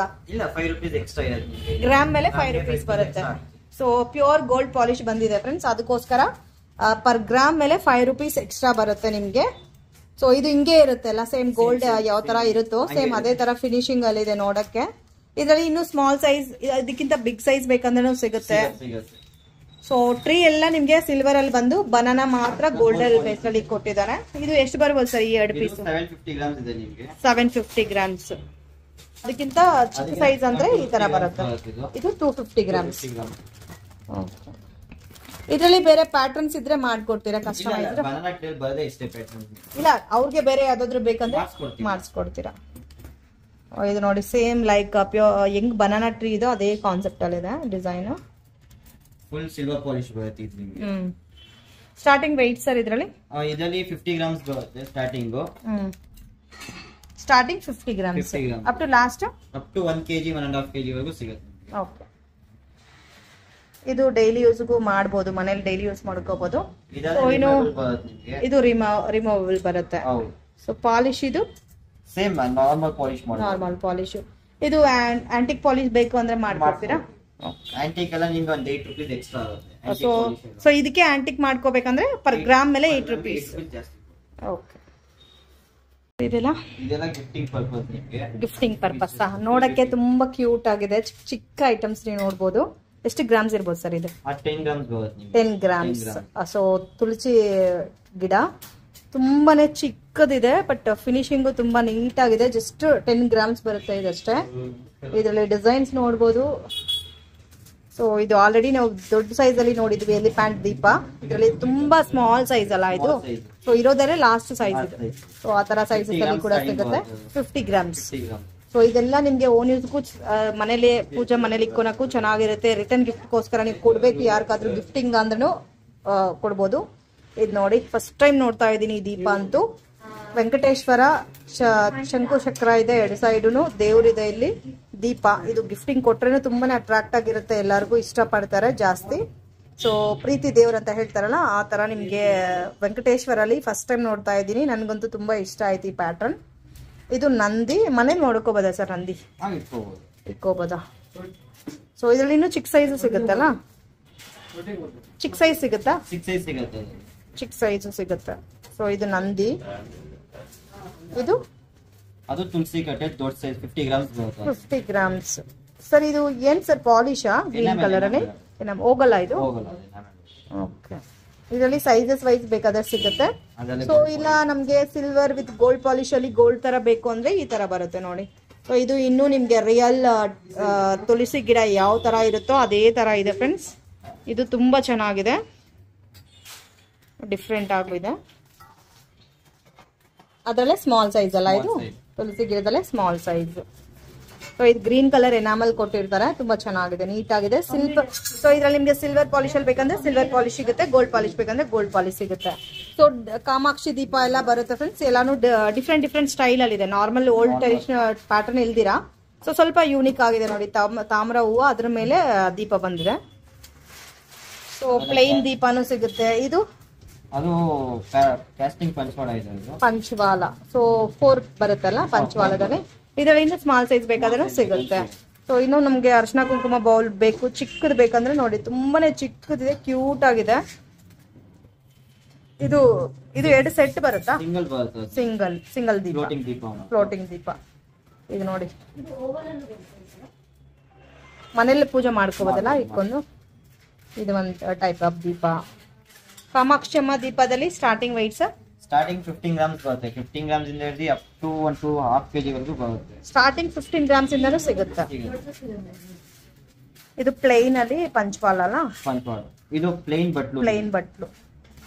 ಗ್ರಾಮ್ ಮೇಲೆ 5 ರೂಪೀಸ್ ಬರುತ್ತೆ. ಸೊ ಪ್ಯೂರ್ ಗೋಲ್ಡ್ ಪಾಲಿಶ್ ಬಂದಿದೆ ಫ್ರೆಂಡ್ಸ್, ಅದಕ್ಕೋಸ್ಕರ ಪರ್ ಗ್ರಾಮ್ ಮೇಲೆ 5 ರೂಪೀಸ್ ಎಕ್ಸ್ಟ್ರಾ ಬರುತ್ತೆ ನಿಮ್ಗೆ. So ಇದು ಇಂಗೆ ಇರುತ್ತೆ ಅಲ್ಲ ಸೇಮ್ ಗೋಲ್ಡ್ ಯಾವ ತರ ಇರುತ್ತೋ ಸೇಮ್ ಅದೇ ತರ ಫಿನಿಶಿಂಗ್ ಅಲ್ಲಿ ಇದೆ ನೋಡಕ್ಕೆ. ಇದರಲ್ಲಿ ಇನ್ನು ಸ್ಮಾಲ್ ಸೈಜ್ ಇದಕ್ಕಿಂತ ಬಿಗ್ ಸೈಜ್ ಬೇಕಂದ್ರೂ ಸಿಗುತ್ತೆ. ಸೊ ಟ್ರೀ ಎಲ್ಲ ನಿಮಗೆ ಸಿಲ್ವರ್ ಅಲ್ಲಿ ಬಂದು ಬನಾನಾ ಮಾತ್ರ ಗೋಲ್ಡ್ ಅಲ್ಲಿ ಬೇಸ್ ಅಲ್ಲಿ ಕೊಟ್ಟಿದ್ದಾರೆ. ಇದು ಎಷ್ಟು ಬರಬಹುದು ಸರ್ ಈ ಎರಡು ಪೀಸ್? 750 ಗ್ರಾಮ್ಸ್ ಇದೆ ನಿಮಗೆ. 750 ಗ್ರಾಮ್ಸ್ ಅದಕ್ಕಿಂತ ಚಿಕ್ಕ ಸೈಜ್ ಅಂದ್ರೆ ಈ ತರ ಬರುತ್ತೆ. ಇದು 250 ಗ್ರಾಮ್ಸ್. ಓಕೆ, ಇದರಲ್ಲಿ ಬೇರೆ ಪ್ಯಾಟರ್ನ್ಸ್ ಇದ್ರೆ ಮಾಡ್ಕೊಡ್ತೀರಾ ಕಸ್ಟಮೈಸ್? ಬನಾನಾ ಟ್ರೀ ಬರದೆ ಇಷ್ಟೇ ಪ್ಯಾಟರ್ನ್ ಇಲ್ಲ, ಅವರಿಗೆ ಬೇರೆ ಯಾವ್ದಾದ್ರು ಬೇಕಂದ್ರೆ ಮಾಡ್ಸ್ಕೊಡ್ತೀರಾ. ಇದು ನೋಡಿ ಸೇಮ್ ಲೈಕ್ ಹೆಂಗ್ ಬನಾನಾ ಟ್ರೀ ಇದೋ ಅದೇ ಕಾನ್ಸೆಪ್ಟ್ ಅಲ್ಲಿ ಇದೆ ಡಿಸೈನ್. ಫುಲ್ ಸಿಲ್ವರ್ ಪಾಲಿಶ್ ಬರುತ್ತೆ ಇದು ನಿಮಗೆ. ಸ್ಟಾರ್ಟಿಂಗ್ weight ಸರ್ ಇದರಲ್ಲಿ? ಇದರಲ್ಲಿ 50 ಗ್ರಾಮ್ಸ್ ಬರುತ್ತೆ starting. Starting 50 grams up to last up to 1 kg 1.5 kg ವರೆಗೂ ಸಿಗುತ್ತೆ. ಓಕೆ, ಇದು ಡೈಲಿ ಯೂಸ್ಗೂ ಮಾಡಬಹುದು, ಮನೆಯಲ್ಲಿ ಡೈಲಿ ಯೂಸ್ ಮಾಡ್ಕೋಬಹುದು. ಇದು ರಿಮೂವಬಲ್ ಬರುತ್ತೆ. ಸೊ ಪಾಲಿಶ್ ಇದು ಸೇಮ್ ನಾರ್ಮಲ್ ಪಾಲಿಶ್ ಮಾಡೋದು, ನಾರ್ಮಲ್ ಪಾಲಿಶ್. ಇದು ಆಂಟಿಕ್ ಪಾಲಿಶ್ ಬೇಕು ಅಂದ್ರೆ ಮಾಡ್ಕೊಡ್ತೀರಾ? ಆಂಟಿಕ್ ಎಲ್ಲ ನಿಮಗೆ ಒಂದು 8 ರೂಪಾಯಿ ಎಕ್ಸ್ಟ್ರಾ ಆಗುತ್ತೆ. ಸೊ ಇದಕ್ಕೆ ಆಂಟಿಕ್ ಮಾಡ್ಕೋಬೇಕಂದ್ರೆ ಪರ್ ಗ್ರಾಮ್ ಮೇಲೆ 8 ರೂಪಾಯಿ ಜಾಸ್ತಿ. ಓಕೆ, ಇದೆಲ್ಲ ಗಿಫ್ಟಿಂಗ್ ಪರ್ಪಸ್ ನಿಮಗೆ, ಗಿಫ್ಟಿಂಗ್ ಪರ್ಪಸ್ ನೋಡಕ್ಕೆ ತುಂಬಾ ಕ್ಯೂಟ್ ಆಗಿದೆ. ಚಿಕ್ಕ ಐಟಮ್ಸ್ ನೀವು ನೋಡಬಹುದು. ಎಷ್ಟು ಗ್ರಾಮ್ಸ್ ಇರಬಹುದು ಸರ್ ಇದು? 10 ಗ್ರಾಮ್ಸ್ ಬರುತ್ತೆ. 10 ಗ್ರಾಮ್ಸ್. ಸೊ ತುಳಸಿ ಗಿಡ ತುಂಬಾನೇ ಚಿಕ್ಕದಿದೆ, ಬಟ್ ಫಿನಿಶಿಂಗು ತುಂಬಾ ನೀಟ್ ಆಗಿದೆ. ಜಸ್ಟ್ 10 ಗ್ರಾಮ್ಸ್ ಬರುತ್ತೆ ಇದಷ್ಟೇ. ಇದರಲ್ಲಿ ಡಿಸೈನ್ಸ್ ನೋಡಬಹುದು. ಸೊ ಇದು ಆಲ್ರೆಡಿ ನಾವು ದೊಡ್ಡ ಸೈಜ್ ಅಲ್ಲಿ ನೋಡಿದ್ವಿ ಎಲಿಫ್ಯಾಂಟ್ ದೀಪ. ಇದರಲ್ಲಿ ತುಂಬಾ ಸ್ಮಾಲ್ ಸೈಜ್ ಅಲ್ಲ ಇದು. ಸೊ ಇರೋದಲ್ಲೇ ಲಾಸ್ಟ್ ಸೈಜ್ ಇದು. ಸೊ ಆ ತರ ಸೈಜಸ್ ಅಲ್ಲಿ ಕೂಡ ಸಿಗುತ್ತೆ 50 ಗ್ರಾಮ್ಸ್. ಸೊ ಇದೆಲ್ಲ ನಿಮ್ಗೆ ಓನ್ ಯೂಸ್ಗೂ, ಮನೇಲಿ ಪೂಜಾ ಮನೇಲಿ ಇಕ್ಕೋನಕ್ಕೂ ಚೆನ್ನಾಗಿರುತ್ತೆ. ರಿಟರ್ನ್ ಗಿಫ್ಟ್ಗೋಸ್ಕರ ನೀವು ಕೊಡ್ಬೇಕು ಯಾರಿಗಾದ್ರೂ ಗಿಫ್ಟಿಂಗ್ ಅಂದ್ರೂ ಕೊಡ್ಬೋದು. ಇದು ನೋಡಿ, ಫಸ್ಟ್ ಟೈಮ್ ನೋಡ್ತಾ ಇದ್ದೀನಿ ಈ ದೀಪ ಅಂತೂ. ವೆಂಕಟೇಶ್ವರ ಶಂಕು ಚಕ್ರ ಇದೆ, ಎರಡು ಸೈಡುನು ದೇವ್ರಿದೆ ಇಲ್ಲಿ ದೀಪ. ಇದು ಗಿಫ್ಟಿಂಗ್ ಕೊಟ್ರೇನು ತುಂಬಾನೇ ಅಟ್ರಾಕ್ಟ್ ಆಗಿರುತ್ತೆ, ಎಲ್ಲರಿಗೂ ಇಷ್ಟ ಪಡ್ತಾರೆ ಜಾಸ್ತಿ. ಸೊ ಪ್ರೀತಿ ದೇವ್ರ ಅಂತ ಹೇಳ್ತಾರಲ್ಲ, ಆ ತರ ನಿಮ್ಗೆ ವೆಂಕಟೇಶ್ವರಲ್ಲಿ ಫಸ್ಟ್ ಟೈಮ್ ನೋಡ್ತಾ ಇದ್ದೀನಿ. ನನ್ಗಂತೂ ತುಂಬಾ ಇಷ್ಟ ಆಯ್ತು ಈ ಪ್ಯಾಟರ್ನ್. ಇದು ನಂದಿ, ಮನೆ ನೋಡ್ಕೋಬೋದಾ ಸರ್ ನಂದಿ? ಇಟ್ಕೋಬೋದಾ? ಸೊ ಇದರಲ್ಲಿ ಇನ್ನು ಚಿಕ್ಕ ಸೈಜು ಸಿಗುತ್ತಲ್ಲ, ಚಿಕ್ಕ ಸೈಜ್ ಸಿಗುತ್ತಾ? ಚಿಕ್ಕ ಸೈಜು ಸಿಗುತ್ತೆ. ಸೊ ಇದು ನಂದಿ, ಇದು ಅದು ತುಳಸಿ ಕಟ್ಟೆ ದೊಡ್ಡ ಸೈಜ್ 50 ಗ್ರಾಮ್ಸ್ ಬರುತ್ತೆ. 50 ಗ್ರಾಮ್ಸ್ ಸರ್. ಇದು ಏನ್ ಸರ್ ಪಾಲಿಶಾ? ಗ್ರೀನ್ ಕಲರ್ ಅಲ್ಲಿ ಹೋಗಲ್ಲ ಇದು. ಓಕೆ, ಇದರಲ್ಲಿ ಸೈಜಸ್ ವೈಸ್ ಬೇಕಾದ್ರೆ ಸಿಗುತ್ತೆ. ಸೊ ಇಲ್ಲ ನಮ್ಗೆ ಸಿಲ್ವರ್ ವಿತ್ ಗೋಲ್ಡ್ ಪಾಲಿಶ್ ಅಲ್ಲಿ ಗೋಲ್ಡ್ ತರ ಬೇಕು ಅಂದ್ರೆ ಈ ತರ ಬರುತ್ತೆ ನೋಡಿ. ಸೊ ಇದು ಇನ್ನು ನಿಮ್ಗೆ ರಿಯಲ್ ತುಳಸಿ ಗಿಡ ಯಾವ ತರ ಇರುತ್ತೋ ಅದೇ ತರ ಇದೆ ಫ್ರೆಂಡ್ಸ್. ಇದು ತುಂಬಾ ಚೆನ್ನಾಗಿದೆ, ಡಿಫ್ರೆಂಟ್ ಆಗೂ ಇದೆ. ಅದರಲ್ಲೇ ಸ್ಮಾಲ್ ಸೈಜ್ ಅಲ್ಲ ಇದು, ತುಳಸಿ ಗಿಡದಲ್ಲೇ ಸ್ಮಾಲ್ ಸೈಜ್. ಸೊ ಇದು ಗ್ರೀನ್ ಕಲರ್ ಎನಾಮಲ್ ಕೊಟ್ಟಿರ್ತಾರೆ, ತುಂಬಾ ಚೆನ್ನಾಗಿದೆ, ನೀಟ್ ಆಗಿದೆ. ಸಿಲ್ವರ್, ಸೊ ಇದ್ರಲ್ಲಿ ನಿಮ್ಗೆ ಸಿಲ್ವರ್ ಪಾಲಿಶ್ ಅಲ್ಲಿ ಬೇಕಂದ್ರೆ ಸಿಲ್ವರ್ ಪಾಲಿಶ್ ಸಿಗುತ್ತೆ, ಗೋಲ್ಡ್ ಪಾಲಿಶ್ ಬೇಕಂದ್ರೆ ಗೋಲ್ಡ್ ಪಾಲಿಶ್ ಸಿಗುತ್ತೆ. ಸೊ ಕಾಮಾಕ್ಷಿ ದೀಪ ಎಲ್ಲ ಬರುತ್ತೆ ಫ್ರೆಂಡ್ಸ್. ಎಲ್ಲಾನು ಡಿಫ್ರೆಂಟ್ ಡಿಫ್ರೆಂಟ್ ಸ್ಟೈಲ್ ಅಲ್ಲಿ ಇದೆ, ನಾರ್ಮಲ್ ಓಲ್ಡ್ ಟ್ರೆಡಿಷನಲ್ ಪ್ಯಾಟರ್ನ್ ಇಲ್ದಿರಾ. ಸೊ ಸ್ವಲ್ಪ ಯೂನಿಕ್ ಆಗಿದೆ ನೋಡಿ. ತಾಮ್ರ ಹೂವು, ಅದ್ರ ಮೇಲೆ ದೀಪ ಬಂದಿದೆ. ಸೊ ಪ್ಲೈನ್ ದೀಪನೂ ಸಿಗುತ್ತೆ. ಇದು ಪಂಚವಾಲ. ಸೊ 4 ಬರುತ್ತಲ್ಲ ಪಂಚವಾಲದಲ್ಲಿ. ಇದರಿಂದ ಸ್ಮಾಲ್ ಸೈಜ್ ಬೇಕಾದ್ರೆ ಸಿಗುತ್ತೆ. ಸೊ ಇನ್ನು ನಮ್ಗೆ ಅರ್ಶನಾ ಕುಂಕುಮ ಬೌಲ್ ಬೇಕು, ಚಿಕ್ಕದ್ ಬೇಕಂದ್ರೆ ನೋಡಿ ತುಂಬಾನೇ ಚಿಕ್ಕದಿದೆ, ಕ್ಯೂಟ್ ಆಗಿದೆ. ಇದು ಇದು 2 ಸೆಟ್ ಬರುತ್ತಾ? ಸಿಂಗಲ್ ಸಿಂಗಲ್ ದೀಪ, ಫ್ಲೋಟಿಂಗ್ ದೀಪ. ಇದು ನೋಡಿ, ಮನೇಲಿ ಪೂಜೆ ಮಾಡ್ಕೋಬೋದಲ್ಲ ಇಕ್ಕೊಂಡು. ಇದು ಒಂದು ಟೈಪ್ ಆಫ್ ದೀಪ. ಕಾಮಾಕ್ಷಮ್ಮ ದೀಪದಲ್ಲಿ starting weight sir? Starting 15 grams ಬರುತ್ತೆ. 15 ಗ್ರಾಮ್ಸ್ ಇಂದ ಹಿಡಿದು ಅಪ್ ಟು 1.5 kg ವರೆಗೂ ಬರುತ್ತೆ. ಸ್ಟಾರ್ಟಿಂಗ್ 15 ಗ್ರಾಮ್ಸ್ ಇಂದನೂ ಸಿಗುತ್ತೆ. ಇದು ಪ್ಲೇನ್ ಅಲ್ಲಿ ಪಂಚವಾಲ ಅಲ್ಲ, ಪಂಚವಾಲ. ಇದು ಪ್ಲೇನ್ ಬಟ್ಲು, ಪ್ಲೇನ್ ಬಟ್ಲು.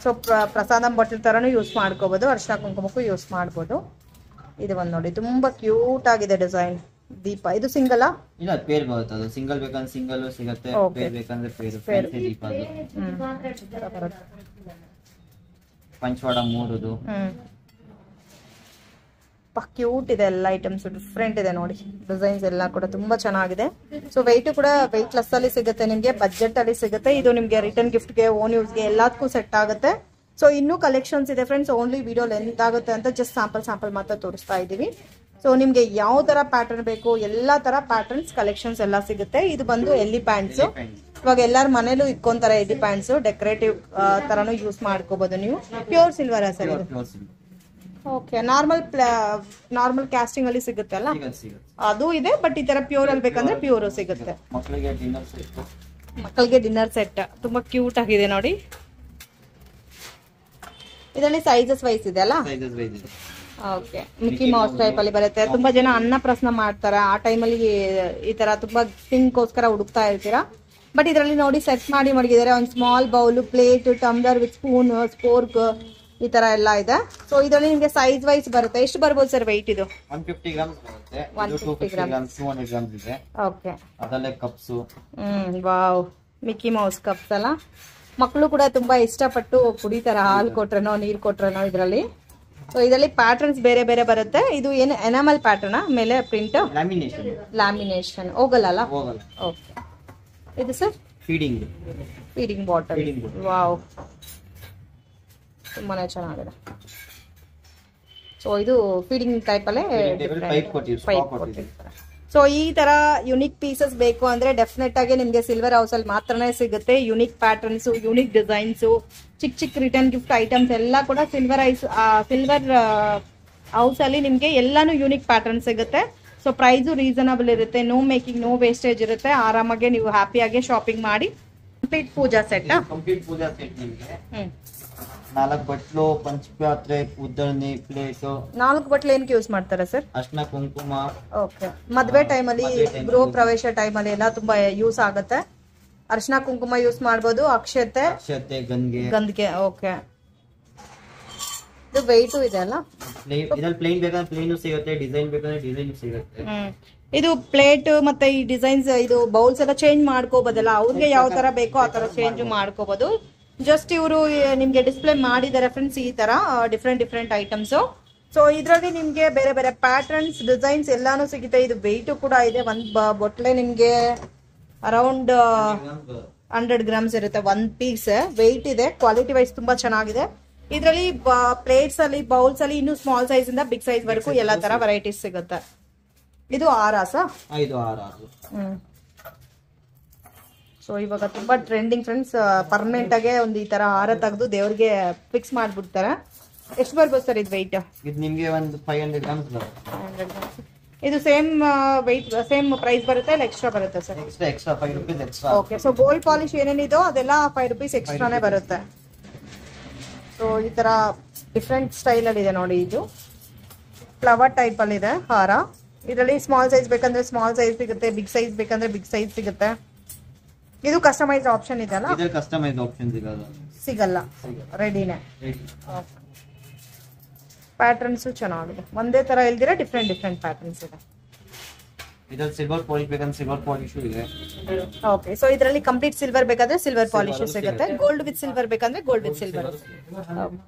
ಸೊ ಪ್ರಸಾದಂ ಬಟ್ಲು ತರನು ಯೂಸ್ ಮಾಡ್ಕೋಬಹುದು, ಅರ್ಶನ ಕುಂಕುಮಕ್ಕೂ ಯೂಸ್ ಮಾಡಬಹುದು. ಇದು ಒಂದು ನೋಡಿ, ತುಂಬಾ ಕ್ಯೂಟ್ ಆಗಿದೆ ಡಿಸೈನ್ ದೀಪ. ಇದು ಸಿಂಗಲ್ ಇಲ್ಲ ಪೇರ್ ಬರುತ್ತೆ. ಅದು ಸಿಂಗಲ್ ಬೇಕಂದ್ರೆ ಸಿಂಗಲ್ ಸಿಗುತ್ತೆ, ಪೇರ್ ಬೇಕಂದ್ರೆ ಪೇರ್. ಫ್ಯಾನ್ಸಿ ದೀಪ ಅದು. ಪಂಚವಾಡ ಮೂರುದು ಕ್ಯೂಟ್ ಇದೆ. ಎಲ್ಲ ಐಟಮ್ಸ್ ಡಿಫ್ರೆಂಟ್ ಇದೆ ನೋಡಿ, ಡಿಸೈನ್ಸ್ ಎಲ್ಲ ಕೂಡ ತುಂಬಾ ಚೆನ್ನಾಗಿದೆ. ಸೊ ವೆಯ್ಟ್ ಕೂಡ ವೆಯ್ಟ್ ಲೆಸ್ ಅಲ್ಲಿ ಸಿಗುತ್ತೆ ನಿಮ್ಗೆ, ಬಜೆಟ್ ಅಲ್ಲಿ ಸಿಗುತ್ತೆ. ಇದು ನಿಮ್ಗೆ ರಿಟರ್ನ್ ಗಿಫ್ಟ್ ಗೆ, ಓನ್ ಯೂಸ್ ಗೆ ಎಲ್ಲದಕ್ಕೂ ಸೆಟ್ ಆಗುತ್ತೆ. ಸೊ ಇನ್ನೂ ಕಲೆಕ್ಷನ್ಸ್ ಇದೆ ಫ್ರೆಂಡ್ಸ್. ಓನ್ಲಿ ವಿಡಿಯೋ ಲೆಂತ್ ಆಗುತ್ತೆ ಅಂತ ಜಸ್ಟ್ ಸ್ಯಾಂಪಲ್ ಮಾತ್ರ ತೋರಿಸ್ತಾ ಇದೀವಿ. ಸೊ ನಿಮ್ಗೆ ಯಾವ ತರ ಪ್ಯಾಟರ್ನ್ ಬೇಕು ಎಲ್ಲಾ ತರ ಪ್ಯಾಟರ್ನ್ಸ್ ಕಲೆಕ್ಷನ್ಸ್ ಎಲ್ಲ ಸಿಗುತ್ತೆ. ಇದು ಬಂದು ಎಲ್ಲಿ ಪ್ಯಾಂಟ್ಸ್, ಇವಾಗ ಎಲ್ಲಾರ ಮನೇಲೂ ಇಕ್ಕೊಂತಾರೆ ಎಲ್ಲಿ ಪ್ಯಾಂಟ್ಸ್, ಡೆಕೋರೇಟಿವ್ ತರನು ಯೂಸ್ ಮಾಡ್ಕೋಬಹುದು ನೀವು. Pure silver sir? Okay, normal casting ali sigutte alla. Adu ide but itara pure al bekandre pure sigutte. ಮಕ್ಕಳಿಗೆ ಡಿನ್ನರ್ ಸೆಟ್ ತುಂಬಾ ಕ್ಯೂಟ್ ಆಗಿದೆ ನೋಡಿ. ಇದರಲ್ಲಿ ಸೈಜಸ್ ವೈಸ್ ಇದೆ ಅಲ್ಲ? ಸೈಜಸ್ ವೈಸ್ ಇದೆ. ಓಕೆ, ಮಿಕ್ಕಿ ಮೌಸ್ ಟೈಪ್ ಅಲ್ಲಿ ಬರುತ್ತೆ. ತುಂಬಾ ಜನ ಅನ್ನ ಪ್ರಶ್ನೆ ಮಾಡ್ತಾರೆ ಆ ಟೈಮ್ ಅಲ್ಲಿ ಈ ತರ ತುಂಬಾ ತಿನ್ಕೋಸ್ಕರ ಹುಡುಕ್ತಾ ಇರ್ತೀರಾ. ಬಟ್ ಇದರಲ್ಲಿ ನೋಡಿ ಸೆಟ್ ಮಾಡಿ ಮಡಗಿದ್ದಾರೆ. ಒಂದು small bowl, plate, tumbler with spoon, fork ಈ ತರ ಎಲ್ಲ ಇದೆ. ಸೋ ಇದರಲ್ಲಿ ನಿಮಗೆ ಸೈಜ್ ವೈಸ್ ಬರುತ್ತೆ. ಎಷ್ಟು ಬರಬಹುದು ಸರ್ weight ಇದು? 150 ಗ್ರಾಮ್ಸ್ ಬರುತ್ತೆ. 150 ಗ್ರಾಮ್ಸ್ 200 ಗ್ರಾಮ್ಸ್ ಇದೆ. ಓಕೆ, ಅದಲ್ಲೇ cups. Wow, Mickey Mouse cups ಅಲ್ಲ. ಮಕ್ಕಳು ಕೂಡ ತುಂಬಾ ಇಷ್ಟಪಟ್ಟು ಕುಡಿತಾರೆ. ಹಾಲು ಕೊಟ್ರನೋ ನೀರು ಕೊಟ್ರನೋ ಇದರಲ್ಲಿ. ಸೋ ಇದರಲ್ಲಿ ಪ್ಯಾಟರ್ನ್ಸ್ ಬೇರೆ ಬೇರೆ ಬರುತ್ತೆ. ಇದು ಏನು ಎನಾಮಲ್ ಪ್ಯಾಟರ್ನ್ ಮೇಲೆ ಪ್ರಿಂಟ್, ಲ್ಯಾಮಿನೇಷನ್ ಹೋಗಲ್ಲ ಅಲ್ಲ? ಹೋಗಲ್ಲ. ಓಕೆ, ಇದು ಸರ್ ಫೀಡಿಂಗ್ ಬಾಟಲ್. ವಾವ್, ತುಂಬಾ ಚೆನ್ನಾಗಿದೆ. ಸೊ ಇದು ಫೀಡಿಂಗ್ ಟೈಪ್ ಅಲ್ಲೇ ಪೈಪ್ ಕೊಟ್ಟಿದ್ದೀವಿ. ಸೊ ಈ ತರ ಯುನಿಕ್ ಪೀಸಸ್ ಬೇಕು ಅಂದ್ರೆ ಡೆಫಿನೆಟ್ ಆಗಿ ನಿಮ್ಗೆ ಸಿಲ್ವರ್ ಹೌಸ್ ಅಲ್ಲಿ ಮಾತ್ರನೇ ಸಿಗುತ್ತೆ. ಯುನಿಕ್ ಪ್ಯಾಟರ್ನ್ಸ್, ಯುನಿಕ್ ಡಿಸೈನ್ಸ್, ಚಿಕ್ ಚಿಕ್ ರಿಟರ್ನ್ ಗಿಫ್ಟ್ ಐಟಮ್ಸ್ ಎಲ್ಲ ಕೂಡ ಸಿಲ್ವರ್ ಹೌಸ್ ಅಲ್ಲಿ ನಿಮ್ಗೆ ಎಲ್ಲಾನು ಯುನಿಕ್ ಪ್ಯಾಟರ್ನ್ ಸಿಗುತ್ತೆ. ಸೊ ಪ್ರೈಸು ರೀಸನಬಲ್ ಇರುತ್ತೆ. ನೋ ಮೇಕಿಂಗ್, ನೋ ವೇಸ್ಟೇಜ್ ಇರುತ್ತೆ. ಆರಾಮಾಗಿ ನೀವು ಹ್ಯಾಪಿಯಾಗಿ ಶಾಪಿಂಗ್ ಮಾಡಿ. ಕಂಪ್ಲೀಟ್ ಪೂಜಾ ಸೆಟ್ ನಿಮ್ಗೆ ನಾಲ್ಕು ಬಟ್ಲು, ಪಂಚಪಾತ್ರೆ, ಉದ್ದಣಿ, ಪ್ಲೇಟ್. ನಾಲ್ಕು ಬಟ್ಲು ಏನಕ್ಕೆ ಯೂಸ್ ಮಾಡ್ತಾರೆ ಸರ್? ಅರ್ಶನ, ಕುಂಕುಮ. ಓಕೆ, ಮದುವೆ ಟೈಮ್ ಅಲ್ಲಿ, ಗೃಹ ಪ್ರವೇಶ ಟೈಮ್ ಅಲ್ಲಿ ಎಲ್ಲ ತುಂಬಾ ಯೂಸ್ ಆಗುತ್ತೆ. ಅರ್ಶನ ಕುಂಕುಮ ಯೂಸ್ ಮಾಡಬಹುದು. ಅಕ್ಷತೆ, ಗಂಧಗೆ. ಓಕೆ, ಇದು weight ಇದೆ ಅಲ್ಲ? ಇದರಲ್ಲಿ ಪ್ಲೇನ್ ಬೇಕಾದ್ರೆ ಪ್ಲೇನ್ ಸಿಗುತ್ತೆ, ಡಿಸೈನ್ ಬೇಕಾದ್ರೆ ಡಿಸೈನ್ ಸಿಗುತ್ತೆ. ಇದು ಪ್ಲೇಟ್ ಮತ್ತೆ ಈ ಡಿಸೈನ್ಸ್, ಇದು ಬೌಲ್ಸ್ ಎಲ್ಲ ಚೇಂಜ್ ಮಾಡ್ಕೋಬಹುದಲ್ಲ? ಅವ್ರಿಗೆ ಯಾವ ತರ ಬೇಕೋ ಆ ತರ ಚೇಂಜ್ ಮಾಡ್ಕೋಬಹುದು. ಜಸ್ಟ್ ಇವರು ನಿಮಗೆ ಡಿಸ್ಪ್ಲೇ ಮಾಡಿದ್ದಾರೆ ಫ್ರೆಂಡ್ಸ್, ಈ ತರ ಡಿಫ್ರೆಂಟ್ ಐಟಮ್ಸ್. ಸೊ ಇದರಲ್ಲಿ ನಿಮಗೆ ಬೇರೆ ಬೇರೆ ಪ್ಯಾಟರ್ನ್ಸ್, ಡಿಸೈನ್ಸ್ ಎಲ್ಲಾನು ಸಿಗುತ್ತೆ. ಇದು ವೆಯ್ಟು ಕೂಡ ಇದೆ. ಒಂದು ಬೊಟ್ಲೆ ನಿಮಗೆ ಅರೌಂಡ್ 100 ಗ್ರಾಮ್ಸ್ ಇರುತ್ತೆ. ಒಂದು ಪೀಸ್ ವೆಯ್ಟ್ ಇದೆ. ಕ್ವಾಲಿಟಿ ವೈಸ್ ತುಂಬಾ ಚೆನ್ನಾಗಿದೆ. ಇದರಲ್ಲಿ ಪ್ಲೇಟ್ಸ್ ಅಲ್ಲಿ, ಬೌಲ್ಸ್ ಅಲ್ಲಿ ಇನ್ನು ಸ್ಮಾಲ್ ಸೈಜ್ ಇಂದ ಬಿಗ್ ಸೈಜ್ ವರೆಗೂ ಎಲ್ಲಾ ತರ ವೆರೈಟೀಸ್ ಸಿಗುತ್ತೆ. ಇದು ಆರಾಸ. ಸೊ ಇವಾಗ ತುಂಬಾ ಟ್ರೆಂಡಿಂಗ್ ಫ್ರೆಂಡ್ಸ್, ಪರ್ಮನೆಂಟ್ ಆಗಿ ಒಂದು ಈ ತರ ಹಾರ ತೆಗೆದು ದೇವ್ರಿಗೆ ಫಿಕ್ಸ್ ಮಾಡ್ಬಿಡ್ತಾರೆ. ಎಷ್ಟು ಬರ್ಬೋದು ಸರ್ ಇದು ವೆಯ್ಟ್? ಇದು ನಿಮಗೆ ಒಂದು 500 ಗ್ರಾಮ್ಸ್ ಬರುತ್ತೆ. ಇದು ಸೇಮ್ ವೆಯ್ಟ್, ಸೇಮ್ ಪ್ರೈಸ್ ಬರುತ್ತೆ ಇಲ್ಲ ಎಕ್ಸ್ಟ್ರಾ ಬರುತ್ತೆ sir? Extra 5 rupees extra. Okay, so gold polish ಏನೇನಿದೋ ಅದೆಲ್ಲ 5 ರೂಪೀಸ್ ಎಕ್ಸ್ಟ್ರಾನೇ ಬರುತ್ತೆ. ಸೊ ಈ ತರ ಡಿಫ್ರೆಂಟ್ ಸ್ಟೈಲ್ ಅಲ್ಲಿ ಇದೆ ನೋಡಿ. ಇದು ಫ್ಲವರ್ ಟೈಪ್ ಅಲ್ಲಿ ಇದೆ ಹಾರ. ಇದರಲ್ಲಿ ಸ್ಮಾಲ್ ಸೈಜ್ ಬೇಕಂದ್ರೆ ಸ್ಮಾಲ್ ಸೈಜ್ ಸಿಗುತ್ತೆ, ಬಿಗ್ ಸೈಜ್ ಬೇಕಂದ್ರೆ ಬಿಗ್ ಸೈಜ್ ಸಿಗುತ್ತೆ. ಇದು ಕಸ್ಟಮೈಸ್ ಆಪ್ಷನ್ ಇದೆ ಅಲ್ಲ? ಇದರ ಕಸ್ಟಮೈಸ್ ಆಪ್ಷನ್ ಸಿಗಲ್ಲ, ರೆಡಿನೇ. ಪ್ಯಾಟರ್ನ್ಸ್ ಚೆನ್ನಾಗಿದೆ. ಒಂದೇ ತರ ಇಲ್ದಿರ ಡಿಫರೆಂಟ್ ಪ್ಯಾಟರ್ನ್ಸ್ ಇದೆ. ಇದರ ಸಿಲ್ವರ್ ಪಾಲಿಶ್ ಬೇಕಂದ್ರೆ ಸಿಲ್ವರ್ ಪಾಲಿಶ್ ಇದೆ. ಓಕೆ, ಸೋ ಇದರಲ್ಲಿ ಕಂಪ್ಲೀಟ್ ಸಿಲ್ವರ್ ಬೇಕಂದ್ರೆ ಸಿಲ್ವರ್ ಪಾಲಿಶ್ ಸಿಗುತ್ತೆ. ಗೋಲ್ಡ್ ವಿತ್ ಸಿಲ್ವರ್ ಬೇಕಂದ್ರೆ ಗೋಲ್ಡ್ ವಿತ್ ಸಿಲ್ವರ್.